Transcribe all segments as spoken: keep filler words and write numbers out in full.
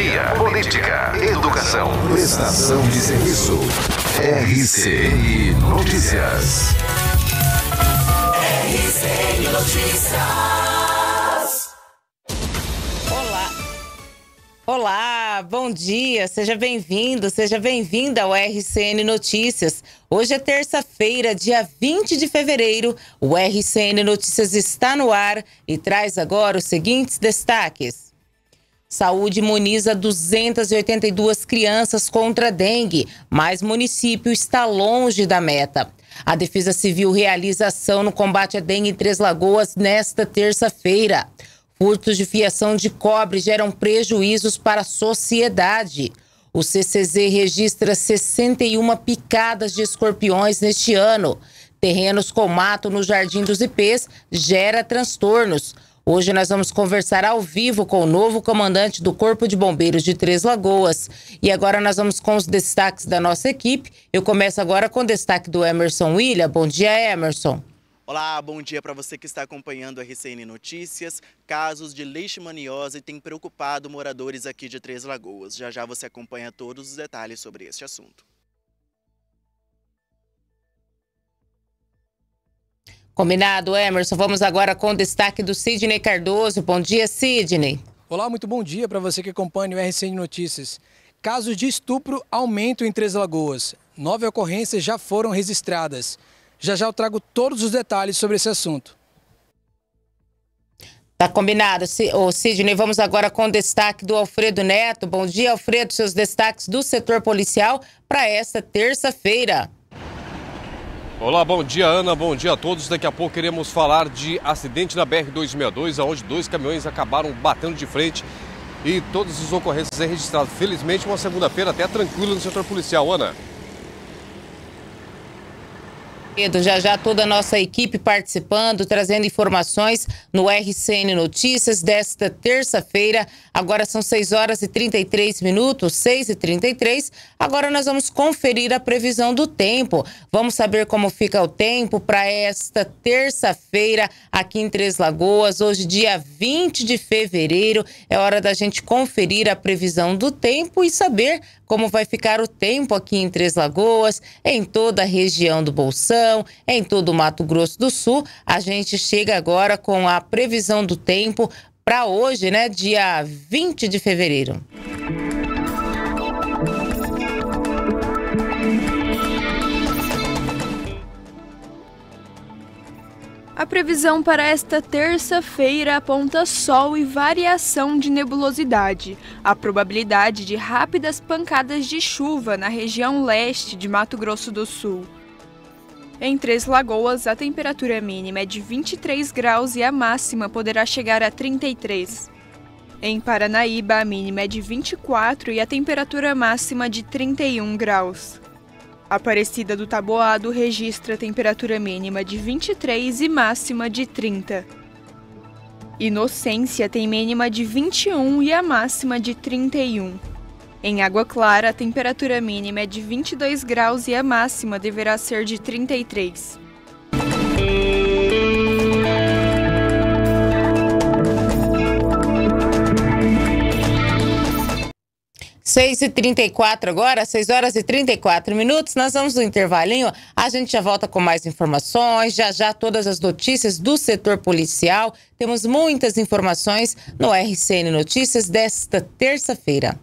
economia, política, educação, prestação de serviço. R C N Notícias. R C N Notícias. Olá. Olá, bom dia. Seja bem-vindo, seja bem-vinda ao R C N Notícias. Hoje é terça-feira, dia vinte de fevereiro. O R C N Notícias está no ar e traz agora os seguintes destaques. Saúde imuniza duzentas e oitenta e duas crianças contra dengue, mas município está longe da meta. A Defesa Civil realiza ação no combate à dengue em Três Lagoas nesta terça-feira. Furtos de fiação de cobre geram prejuízos para a sociedade. O C C Z registra sessenta e uma picadas de escorpiões neste ano. Terrenos com mato no Jardim dos Ipês gera transtornos. Hoje nós vamos conversar ao vivo com o novo comandante do Corpo de Bombeiros de Três Lagoas. E agora nós vamos com os destaques da nossa equipe. Eu começo agora com o destaque do Emerson William. Bom dia, Emerson. Olá, bom dia para você que está acompanhando a R C N Notícias. Casos de leishmaniose têm preocupado moradores aqui de Três Lagoas. Já já você acompanha todos os detalhes sobre este assunto. Combinado, Emerson. Vamos agora com o destaque do Sidney Cardoso. Bom dia, Sidney. Olá, muito bom dia para você que acompanha o R C N Notícias. Casos de estupro aumentam em Três Lagoas. Nove ocorrências já foram registradas. Já já eu trago todos os detalhes sobre esse assunto. Tá combinado, Sidney. Vamos agora com o destaque do Alfredo Neto. Bom dia, Alfredo. Seus destaques do setor policial para esta terça-feira. Olá, bom dia, Ana. Bom dia a todos. Daqui a pouco iremos falar de acidente na B R duzentos e sessenta e dois, onde dois caminhões acabaram batendo de frente e todas as ocorrências são registradas. Felizmente, uma segunda-feira até tranquila no setor policial, Ana. Já já toda a nossa equipe participando, trazendo informações no R C N Notícias desta terça-feira. Agora são seis horas e trinta e três minutos, seis e trinta e três. Agora nós vamos conferir a previsão do tempo. Vamos saber como fica o tempo para esta terça-feira aqui em Três Lagoas. Hoje, dia vinte de fevereiro, é hora da gente conferir a previsão do tempo e saber como vai ficar o tempo aqui em Três Lagoas, em toda a região do Bolsão, em todo o Mato Grosso do Sul. A gente chega agora com a previsão do tempo para hoje, né, dia vinte de fevereiro. A previsão para esta terça-feira aponta sol e variação de nebulosidade. A probabilidade de rápidas pancadas de chuva na região leste de Mato Grosso do Sul. Em Três Lagoas, a temperatura mínima é de vinte e três graus e a máxima poderá chegar a trinta e três. Em Paranaíba, a mínima é de vinte e quatro e a temperatura máxima de trinta e um graus. Aparecida do Taboado registra temperatura mínima de vinte e três e máxima de trinta. Inocência tem mínima de vinte e um e a máxima de trinta e um. Em Água Clara, a temperatura mínima é de vinte e dois graus e a máxima deverá ser de trinta e três. seis e trinta e quatro agora, seis horas e trinta e quatro minutos, nós vamos no intervalinho, a gente já volta com mais informações, já já todas as notícias do setor policial, temos muitas informações no R C N Notícias desta terça-feira.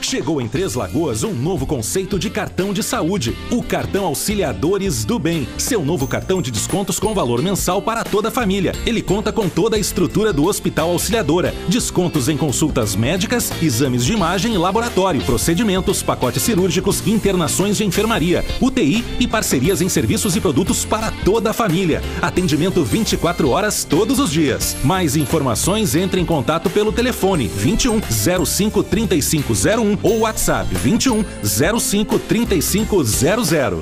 Chegou em Três Lagoas um novo conceito de cartão de saúde, o Cartão Auxiliadores do Bem. Seu novo cartão de descontos com valor mensal para toda a família. Ele conta com toda a estrutura do Hospital Auxiliadora. Descontos em consultas médicas, exames de imagem e laboratório, procedimentos, pacotes cirúrgicos, internações de enfermaria, U T I e parcerias em serviços e produtos para toda a família. Atendimento vinte e quatro horas todos os dias. Mais informações, entre em contato pelo telefone vinte e um zero cinco, trinta e cinco zero um ou WhatsApp vinte e um, zero cinco, trinta e cinco zero zero.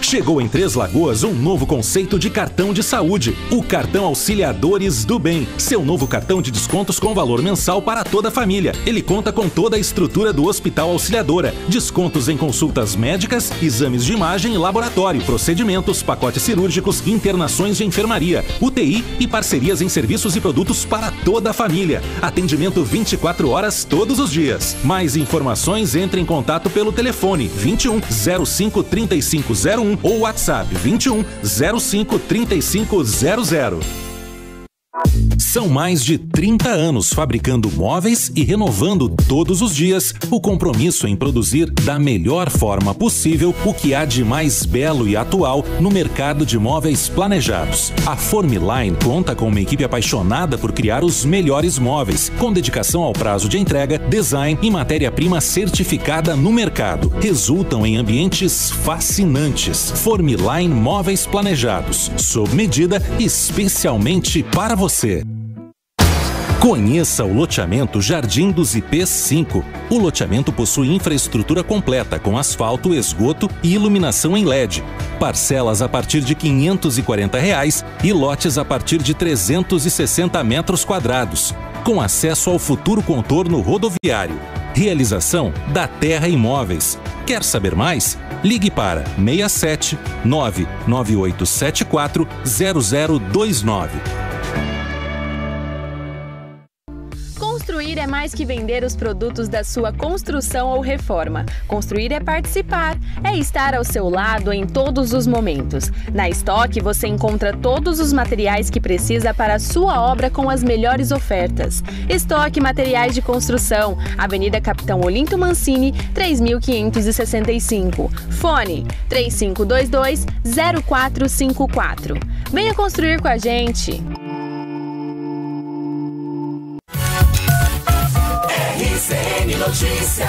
Chegou em Três Lagoas um novo conceito de cartão de saúde, o Cartão Auxiliadores do Bem. Seu novo cartão de descontos com valor mensal para toda a família. Ele conta com toda a estrutura do Hospital Auxiliadora. Descontos em consultas médicas, exames de imagem e laboratório, procedimentos, pacotes cirúrgicos, internações de enfermaria, U T I e parcerias em serviços e produtos para toda a família. Atendimento vinte e quatro horas todos os dias. Mais informações, entre em contato pelo telefone vinte e um, zero cinco, trinta e cinco zero um ou WhatsApp vinte e um, zero cinco, trinta e cinco zero zero. São mais de trinta anos fabricando móveis e renovando todos os dias o compromisso em produzir da melhor forma possível o que há de mais belo e atual no mercado de móveis planejados. A Formaline conta com uma equipe apaixonada por criar os melhores móveis, com dedicação ao prazo de entrega, design e matéria-prima certificada no mercado. Resultam em ambientes fascinantes. Formaline Móveis Planejados, sob medida especialmente para você. Você. Conheça o loteamento Jardim dos Ipês cinco. O loteamento possui infraestrutura completa com asfalto, esgoto e iluminação em L E D. Parcelas a partir de quinhentos e quarenta reais e lotes a partir de trezentos e sessenta metros quadrados, com acesso ao futuro contorno rodoviário. Realização da Terra Imóveis. Quer saber mais? Ligue para seis sete, nove nove oito sete quatro, zero zero dois nove. Construir é mais que vender os produtos da sua construção ou reforma. Construir é participar, é estar ao seu lado em todos os momentos. Na Estoque você encontra todos os materiais que precisa para a sua obra com as melhores ofertas. Estoque Materiais de Construção, Avenida Capitão Olinto Mancini, três mil quinhentos e sessenta e cinco. Fone três cinco dois dois, zero quatro cinco quatro. Venha construir com a gente! R C N Notícias.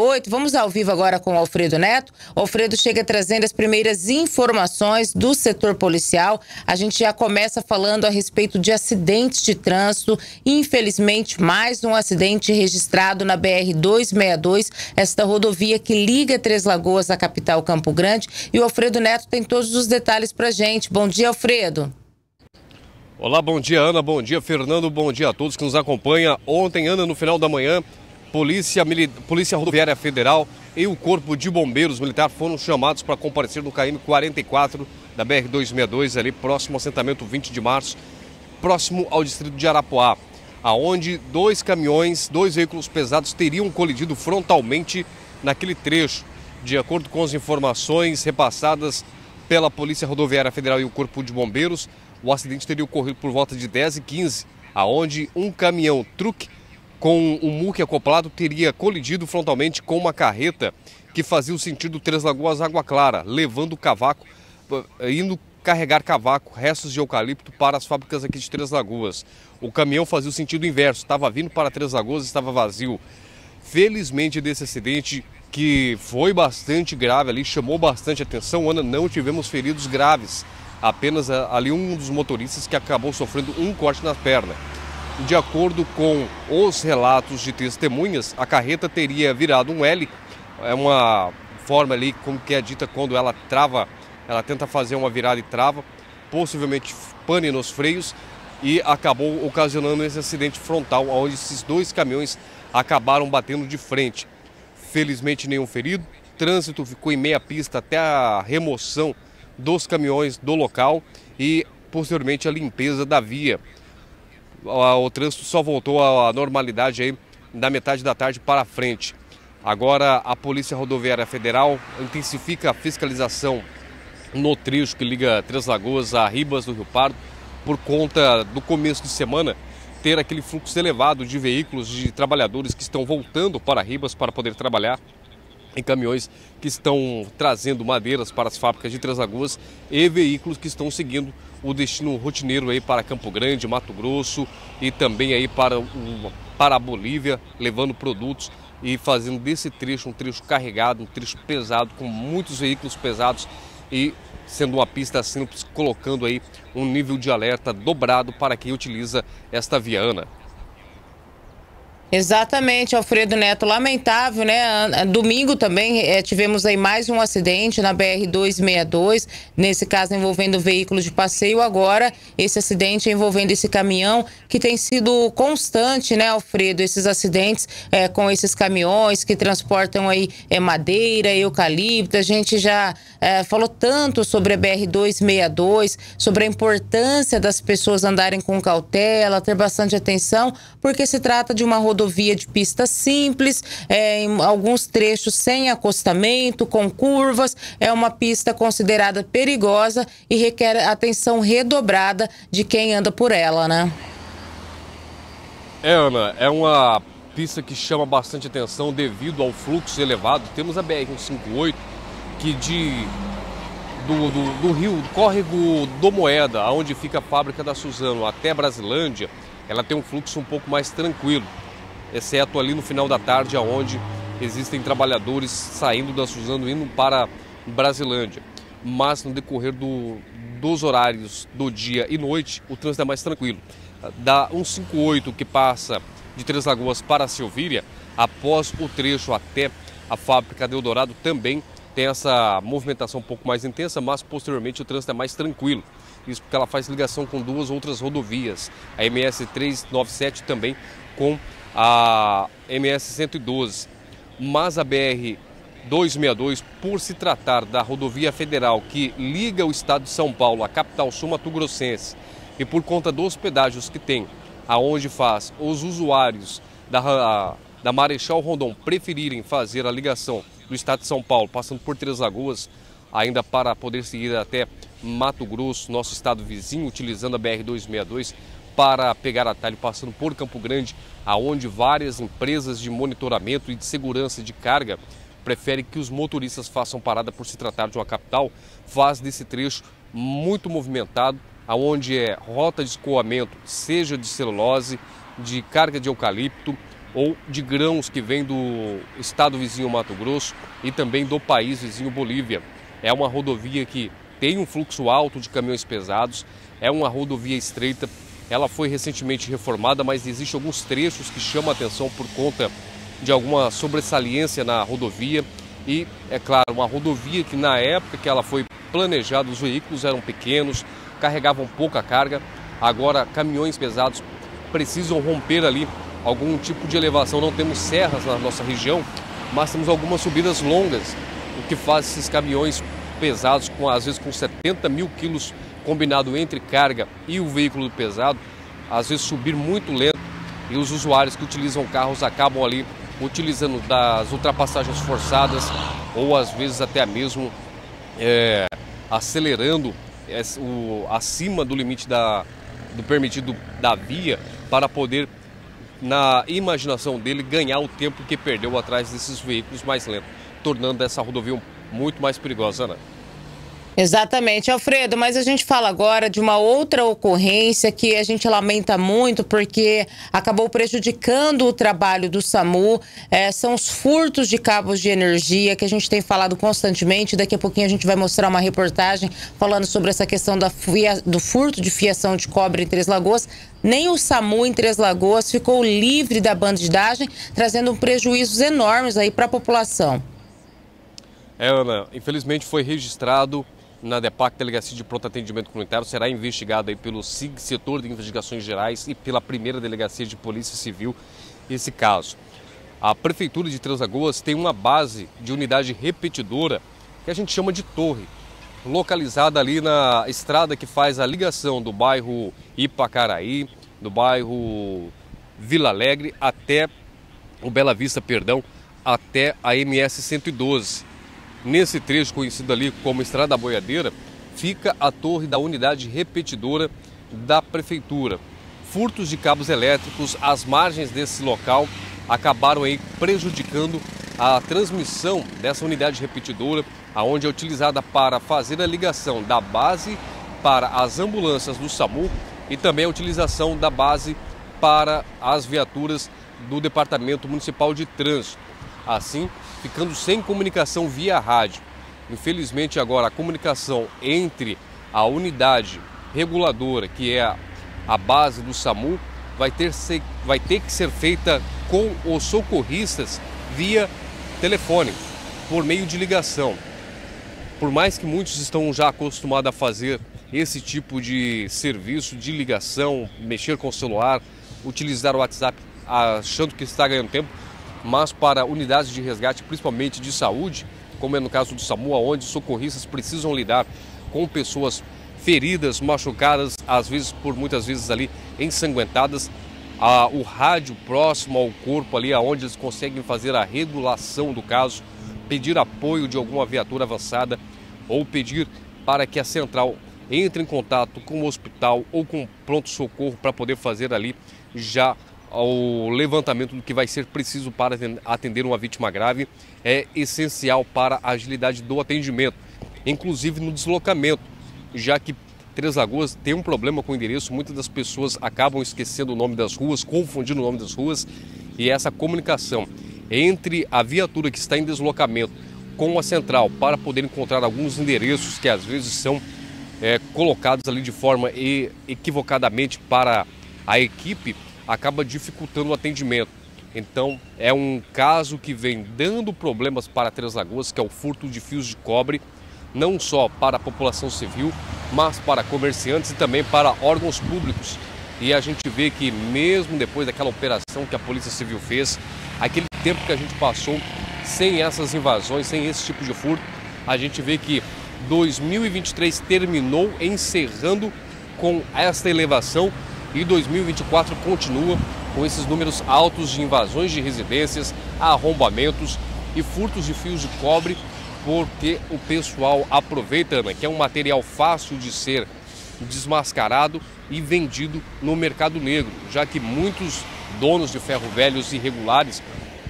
oito. Vamos ao vivo agora com o Alfredo Neto. O Alfredo chega trazendo as primeiras informações do setor policial. A gente já começa falando a respeito de acidentes de trânsito. Infelizmente, mais um acidente registrado na B R duzentos e sessenta e dois, esta rodovia que liga Três Lagoas à capital Campo Grande. E o Alfredo Neto tem todos os detalhes pra gente. Bom dia, Alfredo. Olá, bom dia, Ana. Bom dia, Fernando. Bom dia a todos que nos acompanham. Ontem, Ana, no final da manhã, Polícia, Polícia Rodoviária Federal e o Corpo de Bombeiros Militar foram chamados para comparecer no quilômetro quarenta e quatro da B R duzentos e sessenta e dois, ali próximo ao assentamento vinte de março, próximo ao distrito de Arapuá, aonde dois caminhões, dois veículos pesados teriam colidido frontalmente naquele trecho. De acordo com as informações repassadas pela Polícia Rodoviária Federal e o Corpo de Bombeiros, o acidente teria ocorrido por volta de dez e quinze, aonde um caminhão truque com um muque acoplado teria colidido frontalmente com uma carreta que fazia o sentido Três Lagoas Água Clara, levando cavaco, indo carregar cavaco, restos de eucalipto para as fábricas aqui de Três Lagoas. O caminhão fazia o sentido inverso, estava vindo para Três Lagoas e estava vazio. Felizmente, desse acidente, que foi bastante grave ali, chamou bastante atenção, Ana, não tivemos feridos graves, apenas ali um dos motoristas que acabou sofrendo um corte na perna. De acordo com os relatos de testemunhas, a carreta teria virado um L, é uma forma ali como que é dita quando ela trava, ela tenta fazer uma virada e trava, possivelmente pane nos freios, e acabou ocasionando esse acidente frontal, onde esses dois caminhões acabaram batendo de frente. Felizmente nenhum ferido, trânsito ficou em meia pista até a remoção dos caminhões do local e posteriormente a limpeza da via. O trânsito só voltou à normalidade aí da metade da tarde para frente. Agora a Polícia Rodoviária Federal intensifica a fiscalização no trecho que liga Três Lagoas a Ribas do Rio Pardo, por conta do começo de semana ter aquele fluxo elevado de veículos, de trabalhadores que estão voltando para Ribas para poder trabalhar, em caminhões que estão trazendo madeiras para as fábricas de Três Lagoas e veículos que estão seguindo o destino rotineiro aí para Campo Grande, Mato Grosso e também aí para, o, para a Bolívia, levando produtos e fazendo desse trecho um trecho carregado, um trecho pesado, com muitos veículos pesados e sendo uma pista simples, colocando aí um nível de alerta dobrado para quem utiliza esta via, Ana. Exatamente, Alfredo Neto, lamentável, né? Domingo também é, tivemos aí mais um acidente na B R duzentos e sessenta e dois, nesse caso envolvendo veículo de passeio. Agora, esse acidente envolvendo esse caminhão, que tem sido constante, né, Alfredo? Esses acidentes é, com esses caminhões que transportam aí é, madeira, eucalipto. A gente já é, falou tanto sobre a B R duzentos e sessenta e dois, sobre a importância das pessoas andarem com cautela, ter bastante atenção, porque se trata de uma rodovia Rodovia de pista simples, é, em alguns trechos sem acostamento, com curvas, é uma pista considerada perigosa e requer atenção redobrada de quem anda por ela, né? É, Ana, é uma pista que chama bastante atenção devido ao fluxo elevado. Temos a B R cento e cinquenta e oito, que de, do, do, do rio, do córrego do Moeda, onde fica a fábrica da Suzano, até Brasilândia, ela tem um fluxo um pouco mais tranquilo, exceto ali no final da tarde, onde existem trabalhadores saindo da Suzano indo para Brasilândia. Mas no decorrer do, dos horários do dia e noite, o trânsito é mais tranquilo. Da cento e cinquenta e oito, que passa de Três Lagoas para Silvíria, após o trecho até a fábrica de Eldorado, também tem essa movimentação um pouco mais intensa, mas posteriormente o trânsito é mais tranquilo. Isso porque ela faz ligação com duas outras rodovias, a M S trezentos e noventa e sete também com a M S cento e doze, mas a B R duzentos e sessenta e dois, por se tratar da rodovia federal que liga o estado de São Paulo à capital sul-mato-grossense, e por conta dos pedágios que tem, aonde faz os usuários da, da Marechal Rondon preferirem fazer a ligação do estado de São Paulo, passando por Três Lagoas, ainda para poder seguir até Mato Grosso, nosso estado vizinho, utilizando a B R duzentos e sessenta e dois, para pegar atalho passando por Campo Grande, aonde várias empresas de monitoramento e de segurança de carga preferem que os motoristas façam parada por se tratar de uma capital, faz desse trecho muito movimentado, aonde é rota de escoamento, seja de celulose, de carga de eucalipto ou de grãos que vem do estado vizinho Mato Grosso e também do país vizinho Bolívia. É uma rodovia que tem um fluxo alto de caminhões pesados, é uma rodovia estreita. Ela foi recentemente reformada, mas existem alguns trechos que chamam a atenção por conta de alguma sobressaliência na rodovia. E, é claro, uma rodovia que na época que ela foi planejada, os veículos eram pequenos, carregavam pouca carga. Agora, caminhões pesados precisam romper ali algum tipo de elevação. Não temos serras na nossa região, mas temos algumas subidas longas, o que faz esses caminhões pesados, com, às vezes com setenta mil quilos combinado entre carga e o veículo pesado, às vezes subir muito lento, e os usuários que utilizam carros acabam ali utilizando das ultrapassagens forçadas ou às vezes até mesmo é, acelerando esse, o, acima do limite da, do permitido da via para poder, na imaginação dele, ganhar o tempo que perdeu atrás desses veículos mais lentos, tornando essa rodovia muito mais perigosa, né? Exatamente, Alfredo, mas a gente fala agora de uma outra ocorrência que a gente lamenta muito porque acabou prejudicando o trabalho do SAMU, é, são os furtos de cabos de energia que a gente tem falado constantemente. Daqui a pouquinho a gente vai mostrar uma reportagem falando sobre essa questão da fia, do furto de fiação de cobre em Três Lagoas. Nem o SAMU em Três Lagoas ficou livre da bandidagem, trazendo prejuízos enormes aí para a população. É, Ana, infelizmente foi registrado na DEPAC, Delegacia de Pronto Atendimento Comunitário, será investigado aí pelo S I G, Setor de Investigações Gerais, e pela primeira Delegacia de Polícia Civil, esse caso. A Prefeitura de Três Lagoas tem uma base de unidade repetidora, que a gente chama de torre, localizada ali na estrada que faz a ligação do bairro Ipacaraí, do bairro Vila Alegre até o Bela Vista, perdão, até a M S cento e doze. Nesse trecho conhecido ali como Estrada Boiadeira, fica a torre da unidade repetidora da Prefeitura. Furtos de cabos elétricos às margens desse local acabaram aí prejudicando a transmissão dessa unidade repetidora, aonde é utilizada para fazer a ligação da base para as ambulâncias do SAMU e também a utilização da base para as viaturas do Departamento Municipal de Trânsito, assim ficando sem comunicação via rádio. Infelizmente agora a comunicação entre a unidade reguladora, que é a base do SAMU, vai ter, ser, vai ter que ser feita com os socorristas via telefone, por meio de ligação. Por mais que muitos estão já acostumados a fazer esse tipo de serviço de ligação, mexer com o celular, utilizar o WhatsApp achando que está ganhando tempo, mas para unidades de resgate, principalmente de saúde, como é no caso do SAMU, onde os socorristas precisam lidar com pessoas feridas, machucadas, às vezes, por muitas vezes ali ensanguentadas, a, o rádio próximo ao corpo ali, aonde eles conseguem fazer a regulação do caso, pedir apoio de alguma viatura avançada ou pedir para que a central entre em contato com o hospital ou com o pronto-socorro para poder fazer ali já o levantamento do que vai ser preciso para atender uma vítima grave, é essencial para a agilidade do atendimento, inclusive no deslocamento, já que Três Lagoas tem um problema com o endereço, muitas das pessoas acabam esquecendo o nome das ruas, confundindo o nome das ruas, e essa comunicação entre a viatura que está em deslocamento com a central para poder encontrar alguns endereços que às vezes são é, colocados ali de forma equivocadamente para a equipe, acaba dificultando o atendimento. Então é um caso que vem dando problemas para Três Lagoas, que é o furto de fios de cobre, não só para a população civil, mas para comerciantes e também para órgãos públicos. E a gente vê que mesmo depois daquela operação que a Polícia Civil fez, aquele tempo que a gente passou sem essas invasões, sem esse tipo de furto, a gente vê que dois mil e vinte e três terminou encerrando com esta elevação e dois mil e vinte e quatro continua com esses números altos de invasões de residências, arrombamentos e furtos de fios de cobre, porque o pessoal aproveita, Ana, que é um material fácil de ser desmascarado e vendido no mercado negro, já que muitos donos de ferro velhos irregulares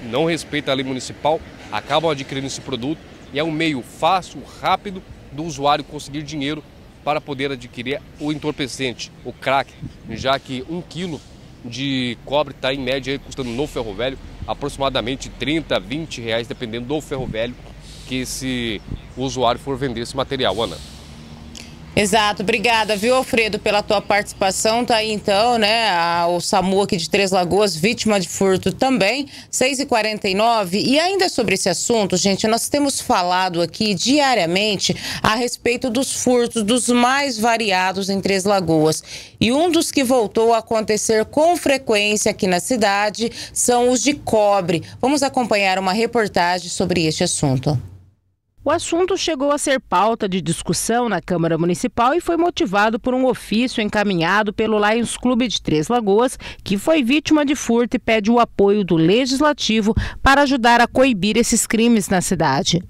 não respeitam a lei municipal, acabam adquirindo esse produto e é um meio fácil, rápido do usuário conseguir dinheiro para poder adquirir o entorpecente, o crack, já que um quilo de cobre está em média custando no ferro velho aproximadamente trinta, vinte reais, dependendo do ferro velho que esse usuário for vender esse material, Ana. Exato, obrigada, viu, Alfredo, pela tua participação. Tá aí então, né, a, o SAMU aqui de Três Lagoas, vítima de furto também, seis e quarenta e nove. E ainda sobre esse assunto, gente, nós temos falado aqui diariamente a respeito dos furtos dos mais variados em Três Lagoas. E um dos que voltou a acontecer com frequência aqui na cidade são os de cobre. Vamos acompanhar uma reportagem sobre este assunto. O assunto chegou a ser pauta de discussão na Câmara Municipal e foi motivado por um ofício encaminhado pelo Lions Clube de Três Lagoas, que foi vítima de furto e pede o apoio do Legislativo para ajudar a coibir esses crimes na cidade.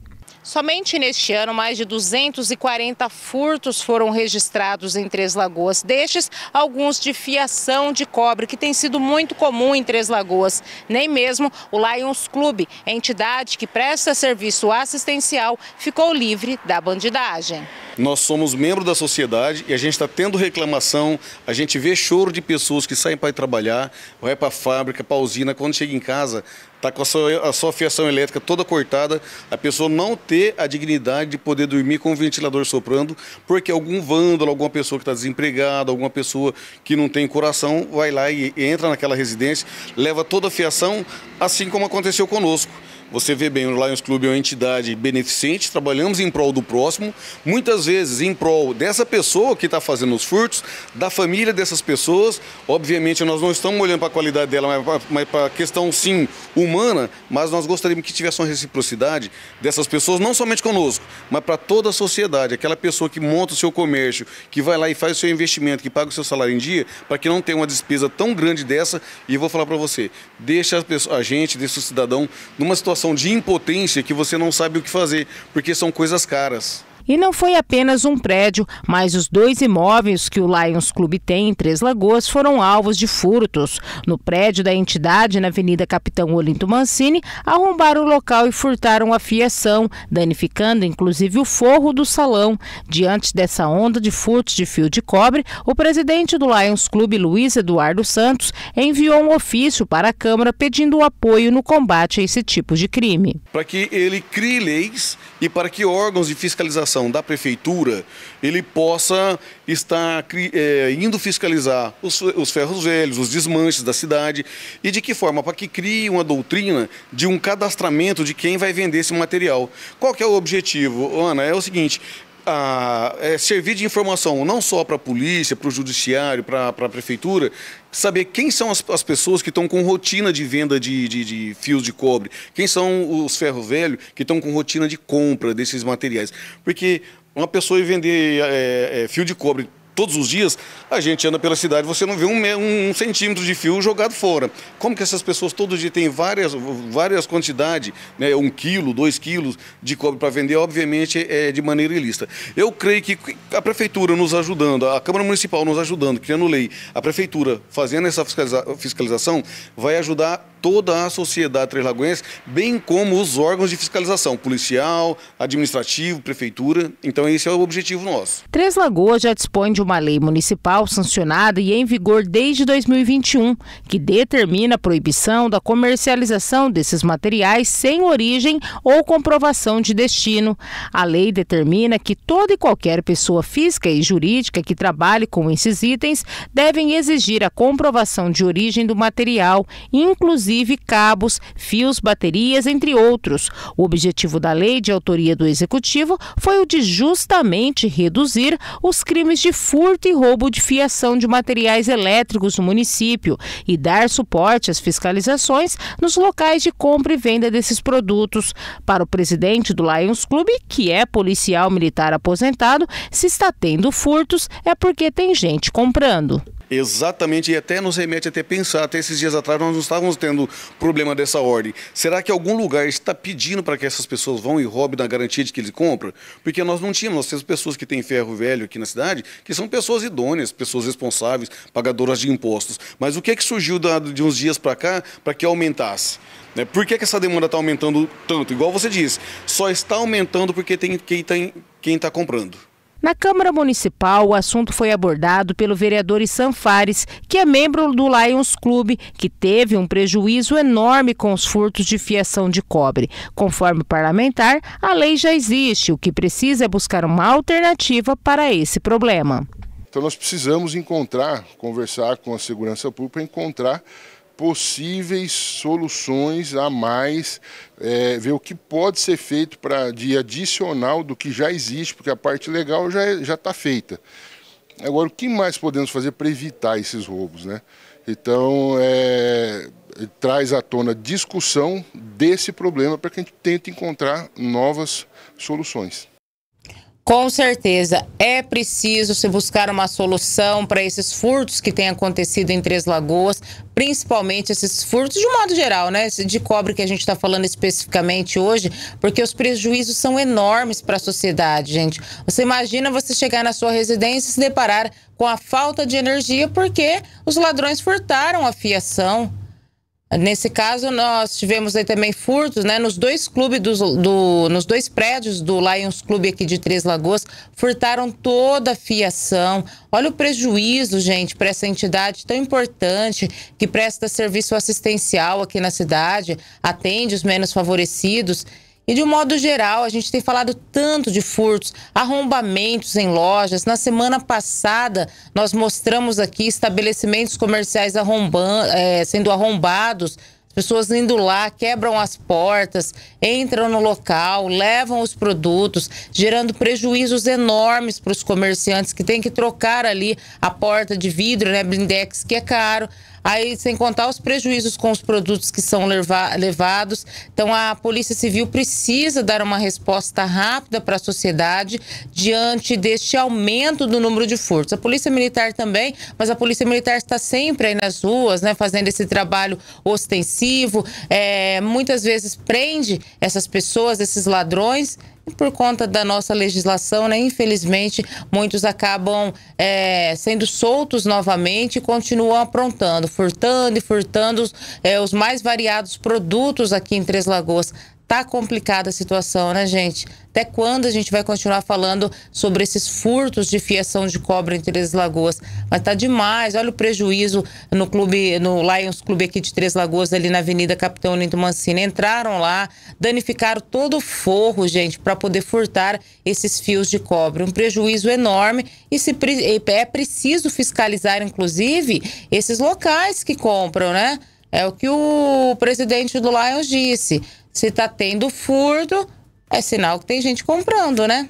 Somente neste ano, mais de duzentos e quarenta furtos foram registrados em Três Lagoas. Destes, alguns de fiação de cobre, que tem sido muito comum em Três Lagoas. Nem mesmo o Lions Clube, entidade que presta serviço assistencial, ficou livre da bandidagem. Nós somos membro da sociedade e a gente está tendo reclamação, a gente vê choro de pessoas que saem para ir trabalhar, vai para a fábrica, para a usina, quando chega em casa está com a sua, a sua fiação elétrica toda cortada, a pessoa não ter a dignidade de poder dormir com o ventilador soprando, porque algum vândalo, alguma pessoa que está desempregada, alguma pessoa que não tem coração, vai lá e entra naquela residência, leva toda a fiação, assim como aconteceu conosco. Você vê bem, o Lions Clube é uma entidade beneficente, trabalhamos em prol do próximo, muitas vezes em prol dessa pessoa que está fazendo os furtos, da família dessas pessoas. Obviamente nós não estamos olhando para a qualidade dela, mas para a questão, sim, humana, mas nós gostaríamos que tivesse uma reciprocidade dessas pessoas, não somente conosco, mas para toda a sociedade, aquela pessoa que monta o seu comércio, que vai lá e faz o seu investimento, que paga o seu salário em dia, para que não tenha uma despesa tão grande dessa. E eu vou falar para você, deixa a gente, deixa o cidadão numa situação de impotência que você não sabe o que fazer, porque são coisas caras. E não foi apenas um prédio, mas os dois imóveis que o Lions Clube tem em Três Lagoas foram alvos de furtos. No prédio da entidade, na Avenida Capitão Olinto Mancini, arrombaram o local e furtaram a fiação, danificando inclusive o forro do salão. Diante dessa onda de furtos de fio de cobre, o presidente do Lions Clube, Luiz Eduardo Santos, enviou um ofício para a Câmara pedindo apoio no combate a esse tipo de crime. Para que ele crie leis e para que órgãos de fiscalização da prefeitura, ele possa estar é, indo fiscalizar os, os ferros velhos, os desmanches da cidade, e de que forma? Para que crie uma doutrina de um cadastramento de quem vai vender esse material. Qual que é o objetivo, Ana? É o seguinte... A, é, servir de informação não só para a polícia, para o judiciário, para a prefeitura, saber quem são as, as pessoas que estão com rotina de venda de, de, de fios de cobre, quem são os ferros velhos que estão com rotina de compra desses materiais. Porque uma pessoa ir vender é, é, fio de cobre todos os dias, a gente anda pela cidade, você não vê um, um centímetro de fio jogado fora. Como que essas pessoas todo dia têm várias, várias quantidades, né, um quilo, dois quilos de cobre para vender? Obviamente é de maneira ilícita. Eu creio que a prefeitura nos ajudando, a Câmara Municipal nos ajudando, criando lei, a prefeitura fazendo essa fiscalização, vai ajudar toda a sociedade três-lagoense, bem como os órgãos de fiscalização, policial, administrativo, prefeitura. Então esse é o objetivo nosso. Três Lagoas já dispõe de uma lei municipal sancionada e em vigor desde dois mil e vinte e um, que determina a proibição da comercialização desses materiais sem origem ou comprovação de destino. A lei determina que toda e qualquer pessoa física e jurídica que trabalhe com esses itens devem exigir a comprovação de origem do material, inclusive cabos, fios, baterias, entre outros. O objetivo da lei, de autoria do Executivo, foi o de justamente reduzir os crimes de furto furto e roubo de fiação de materiais elétricos no município e dar suporte às fiscalizações nos locais de compra e venda desses produtos. Para o presidente do Lions Clube, que é policial militar aposentado, se está tendo furtos é porque tem gente comprando. Exatamente, e até nos remete até pensar, até esses dias atrás nós não estávamos tendo problema dessa ordem. Será que algum lugar está pedindo para que essas pessoas vão e roubem na garantia de que eles compram? Porque nós não tínhamos, nós temos pessoas que têm ferro velho aqui na cidade, que são pessoas idôneas, pessoas responsáveis, pagadoras de impostos. Mas o que é que surgiu de uns dias para cá para que aumentasse? Por que é que essa demanda está aumentando tanto? Igual você disse, só está aumentando porque tem quem está comprando. Na Câmara Municipal, o assunto foi abordado pelo vereador Issan Fares, que é membro do Lions Clube, que teve um prejuízo enorme com os furtos de fiação de cobre. Conforme o parlamentar, a lei já existe, o que precisa é buscar uma alternativa para esse problema. Então nós precisamos encontrar, conversar com a segurança pública, encontrar possíveis soluções a mais, é, ver o que pode ser feito para de adicional do que já existe, porque a parte legal já já está feita. Agora, o que mais podemos fazer para evitar esses roubos, né? Então, é, traz à tona discussão desse problema para que a gente tente encontrar novas soluções. Com certeza, é preciso se buscar uma solução para esses furtos que têm acontecido em Três Lagoas, principalmente esses furtos de um modo geral, né? De cobre que a gente está falando especificamente hoje, porque os prejuízos são enormes para a sociedade, gente. Você imagina você chegar na sua residência e se deparar com a falta de energia porque os ladrões furtaram a fiação. Nesse caso, nós tivemos aí também furtos, né? Nos dois clubes, do, do, nos dois prédios do Lions Clube aqui de Três Lagoas, furtaram toda a fiação. Olha o prejuízo, gente, para essa entidade tão importante que presta serviço assistencial aqui na cidade, atende os menos favorecidos. E de um modo geral, a gente tem falado tanto de furtos, arrombamentos em lojas. Na semana passada, nós mostramos aqui estabelecimentos comerciais arromba- é, sendo arrombados. As pessoas indo lá, quebram as portas, entram no local, levam os produtos, gerando prejuízos enormes para os comerciantes que têm que trocar ali a porta de vidro, né, blindex, que é caro. Aí, sem contar os prejuízos com os produtos que são leva- levados. Então, a Polícia Civil precisa dar uma resposta rápida para a sociedade diante deste aumento do número de furtos. A Polícia Militar também, mas a Polícia Militar está sempre aí nas ruas, né, fazendo esse trabalho ostensivo. É, muitas vezes prende essas pessoas, esses ladrões. E por conta da nossa legislação, né, infelizmente, muitos acabam é, sendo soltos novamente e continuam aprontando, furtando e furtando é, os mais variados produtos aqui em Três Lagoas. Tá complicada a situação, né, gente? Até quando a gente vai continuar falando sobre esses furtos de fiação de cobre em Três Lagoas? Mas tá demais, olha o prejuízo no clube, no Lions Clube aqui de Três Lagoas, ali na Avenida Capitão Olinto Mancini. Entraram lá, danificaram todo o forro, gente, para poder furtar esses fios de cobre. Um prejuízo enorme e se pre... é preciso fiscalizar, inclusive, esses locais que compram, né? É o que o presidente do Lions disse. Se tá tendo furto, é sinal que tem gente comprando, né?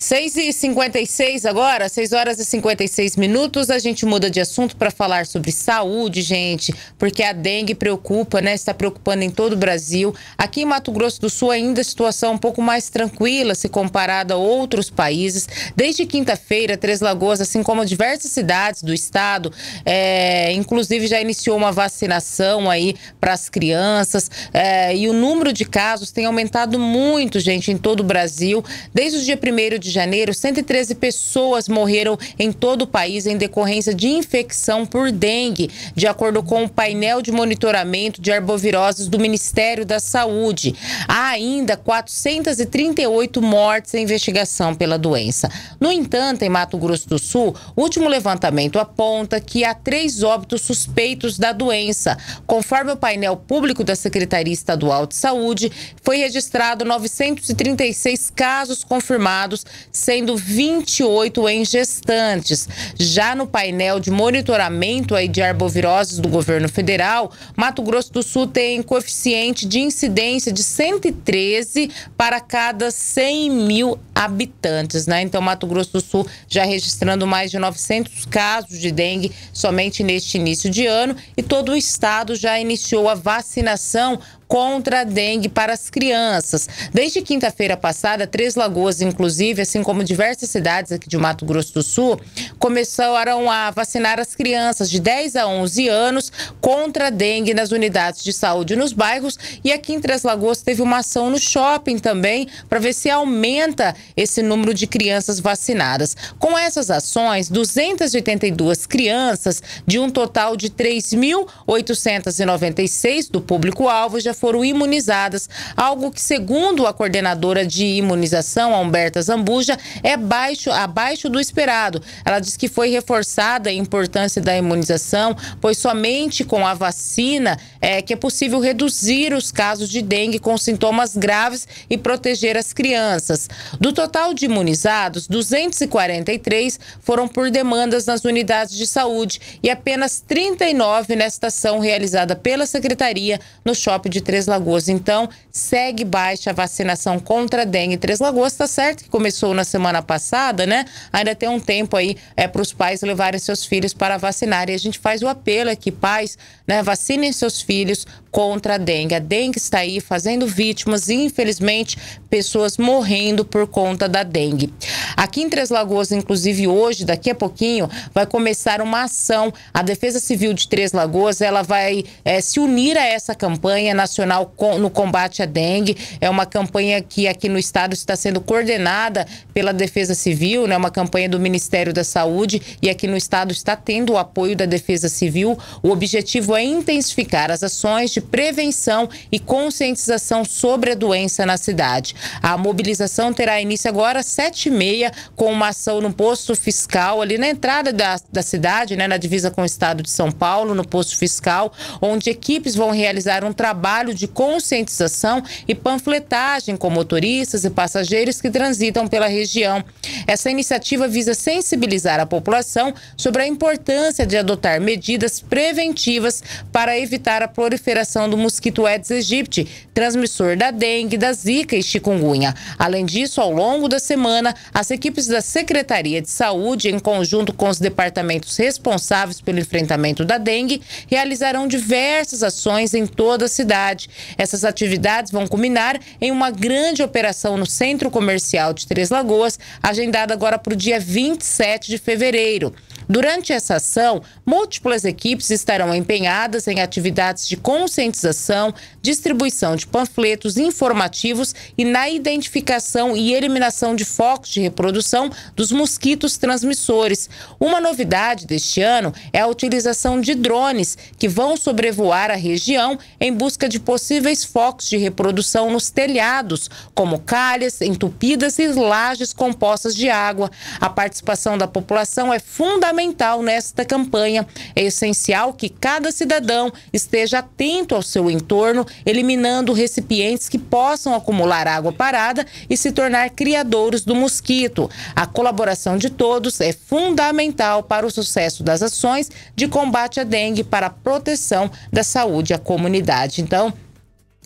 seis e cinquenta e seis agora, seis horas e cinquenta e seis minutos, a gente muda de assunto para falar sobre saúde, gente, porque a dengue preocupa, né? Está preocupando em todo o Brasil. Aqui em Mato Grosso do Sul ainda a situação é um pouco mais tranquila se comparada a outros países. Desde quinta-feira, Três Lagoas, assim como diversas cidades do estado, é, inclusive já iniciou uma vacinação aí para as crianças, é, e o número de casos tem aumentado muito, gente, em todo o Brasil. Desde o dia primeiro de de janeiro, cento e treze pessoas morreram em todo o país em decorrência de infecção por dengue, de acordo com o painel de monitoramento de arboviroses do Ministério da Saúde. Há ainda quatrocentas e trinta e oito mortes em investigação pela doença. No entanto, em Mato Grosso do Sul, o último levantamento aponta que há três óbitos suspeitos da doença. Conforme o painel público da Secretaria Estadual de Saúde, foi registrado novecentos e trinta e seis casos confirmados, sendo vinte e oito em gestantes. Já no painel de monitoramento aí de arboviroses do governo federal, Mato Grosso do Sul tem coeficiente de incidência de cento e treze para cada cem mil habitantes, né? Então, Mato Grosso do Sul já registrando mais de novecentos casos de dengue somente neste início de ano, e todo o estado já iniciou a vacinação contra a dengue para as crianças. Desde quinta-feira passada, Três Lagoas, inclusive, assim como diversas cidades aqui de Mato Grosso do Sul, começaram a vacinar as crianças de dez a onze anos contra a dengue nas unidades de saúde nos bairros. E aqui em Três Lagoas teve uma ação no shopping também, para ver se aumenta esse número de crianças vacinadas. Com essas ações, duzentas e oitenta e duas crianças, de um total de três mil oitocentos e noventa e seis do público-alvo, já foram imunizadas, algo que, segundo a coordenadora de imunização, a Humberta Zambuja, é baixo, abaixo do esperado. Ela diz que foi reforçada a importância da imunização, pois somente com a vacina é que é possível reduzir os casos de dengue com sintomas graves e proteger as crianças. Do total de imunizados, duzentos e quarenta e três foram por demandas nas unidades de saúde e apenas trinta e nove nesta ação realizada pela Secretaria no shopping de Três Lagoas. Então, segue baixa a vacinação contra a dengue em Três Lagoas. Tá certo que começou na semana passada, né? Ainda tem um tempo aí é, para os pais levarem seus filhos para vacinar. E a gente faz o apelo aqui, pais, né? Vacinem seus filhos contra a dengue. A dengue está aí fazendo vítimas e, infelizmente, pessoas morrendo por conta da dengue. Aqui em Três Lagoas, inclusive hoje, daqui a pouquinho, vai começar uma ação. A Defesa Civil de Três Lagoas, ela vai é, se unir a essa campanha nacional no combate à dengue. É uma campanha que aqui no estado está sendo coordenada pela Defesa Civil, né? Uma campanha do Ministério da Saúde, e aqui no estado está tendo o apoio da Defesa Civil. O objetivo é intensificar as ações de prevenção e conscientização sobre a doença na cidade. A mobilização terá início agora às sete e meia, com uma ação no posto fiscal, ali na entrada da, da cidade, né, na divisa com o estado de São Paulo, no posto fiscal, onde equipes vão realizar um trabalho de conscientização e panfletagem com motoristas e passageiros que transitam pela região. Essa iniciativa visa sensibilizar a população sobre a importância de adotar medidas preventivas para evitar a proliferação do mosquito Aedes aegypti, transmissor da dengue, da zika e chikungunya. Além disso, ao longo da semana, as equipes da Secretaria de Saúde, em conjunto com os departamentos responsáveis pelo enfrentamento da dengue, realizarão diversas ações em toda a cidade. Essas atividades vão culminar em uma grande operação no Centro Comercial de Três Lagoas, agendada agora para o dia vinte e sete de fevereiro. Durante essa ação, múltiplas equipes estarão empenhadas em atividades de conscientização, distribuição de panfletos informativos e na identificação e eliminação de focos de reprodução dos mosquitos transmissores. Uma novidade deste ano é a utilização de drones, que vão sobrevoar a região em busca de possíveis focos de reprodução nos telhados, como calhas entupidas e lajes compostas de água. A participação da população é fundamental nesta campanha. É essencial que cada cidadão esteja atento ao seu entorno, eliminando recipientes que possam acumular água parada e se tornar criadouros do mosquito. A colaboração de todos é fundamental para o sucesso das ações de combate à dengue, para a proteção da saúde à comunidade. Então,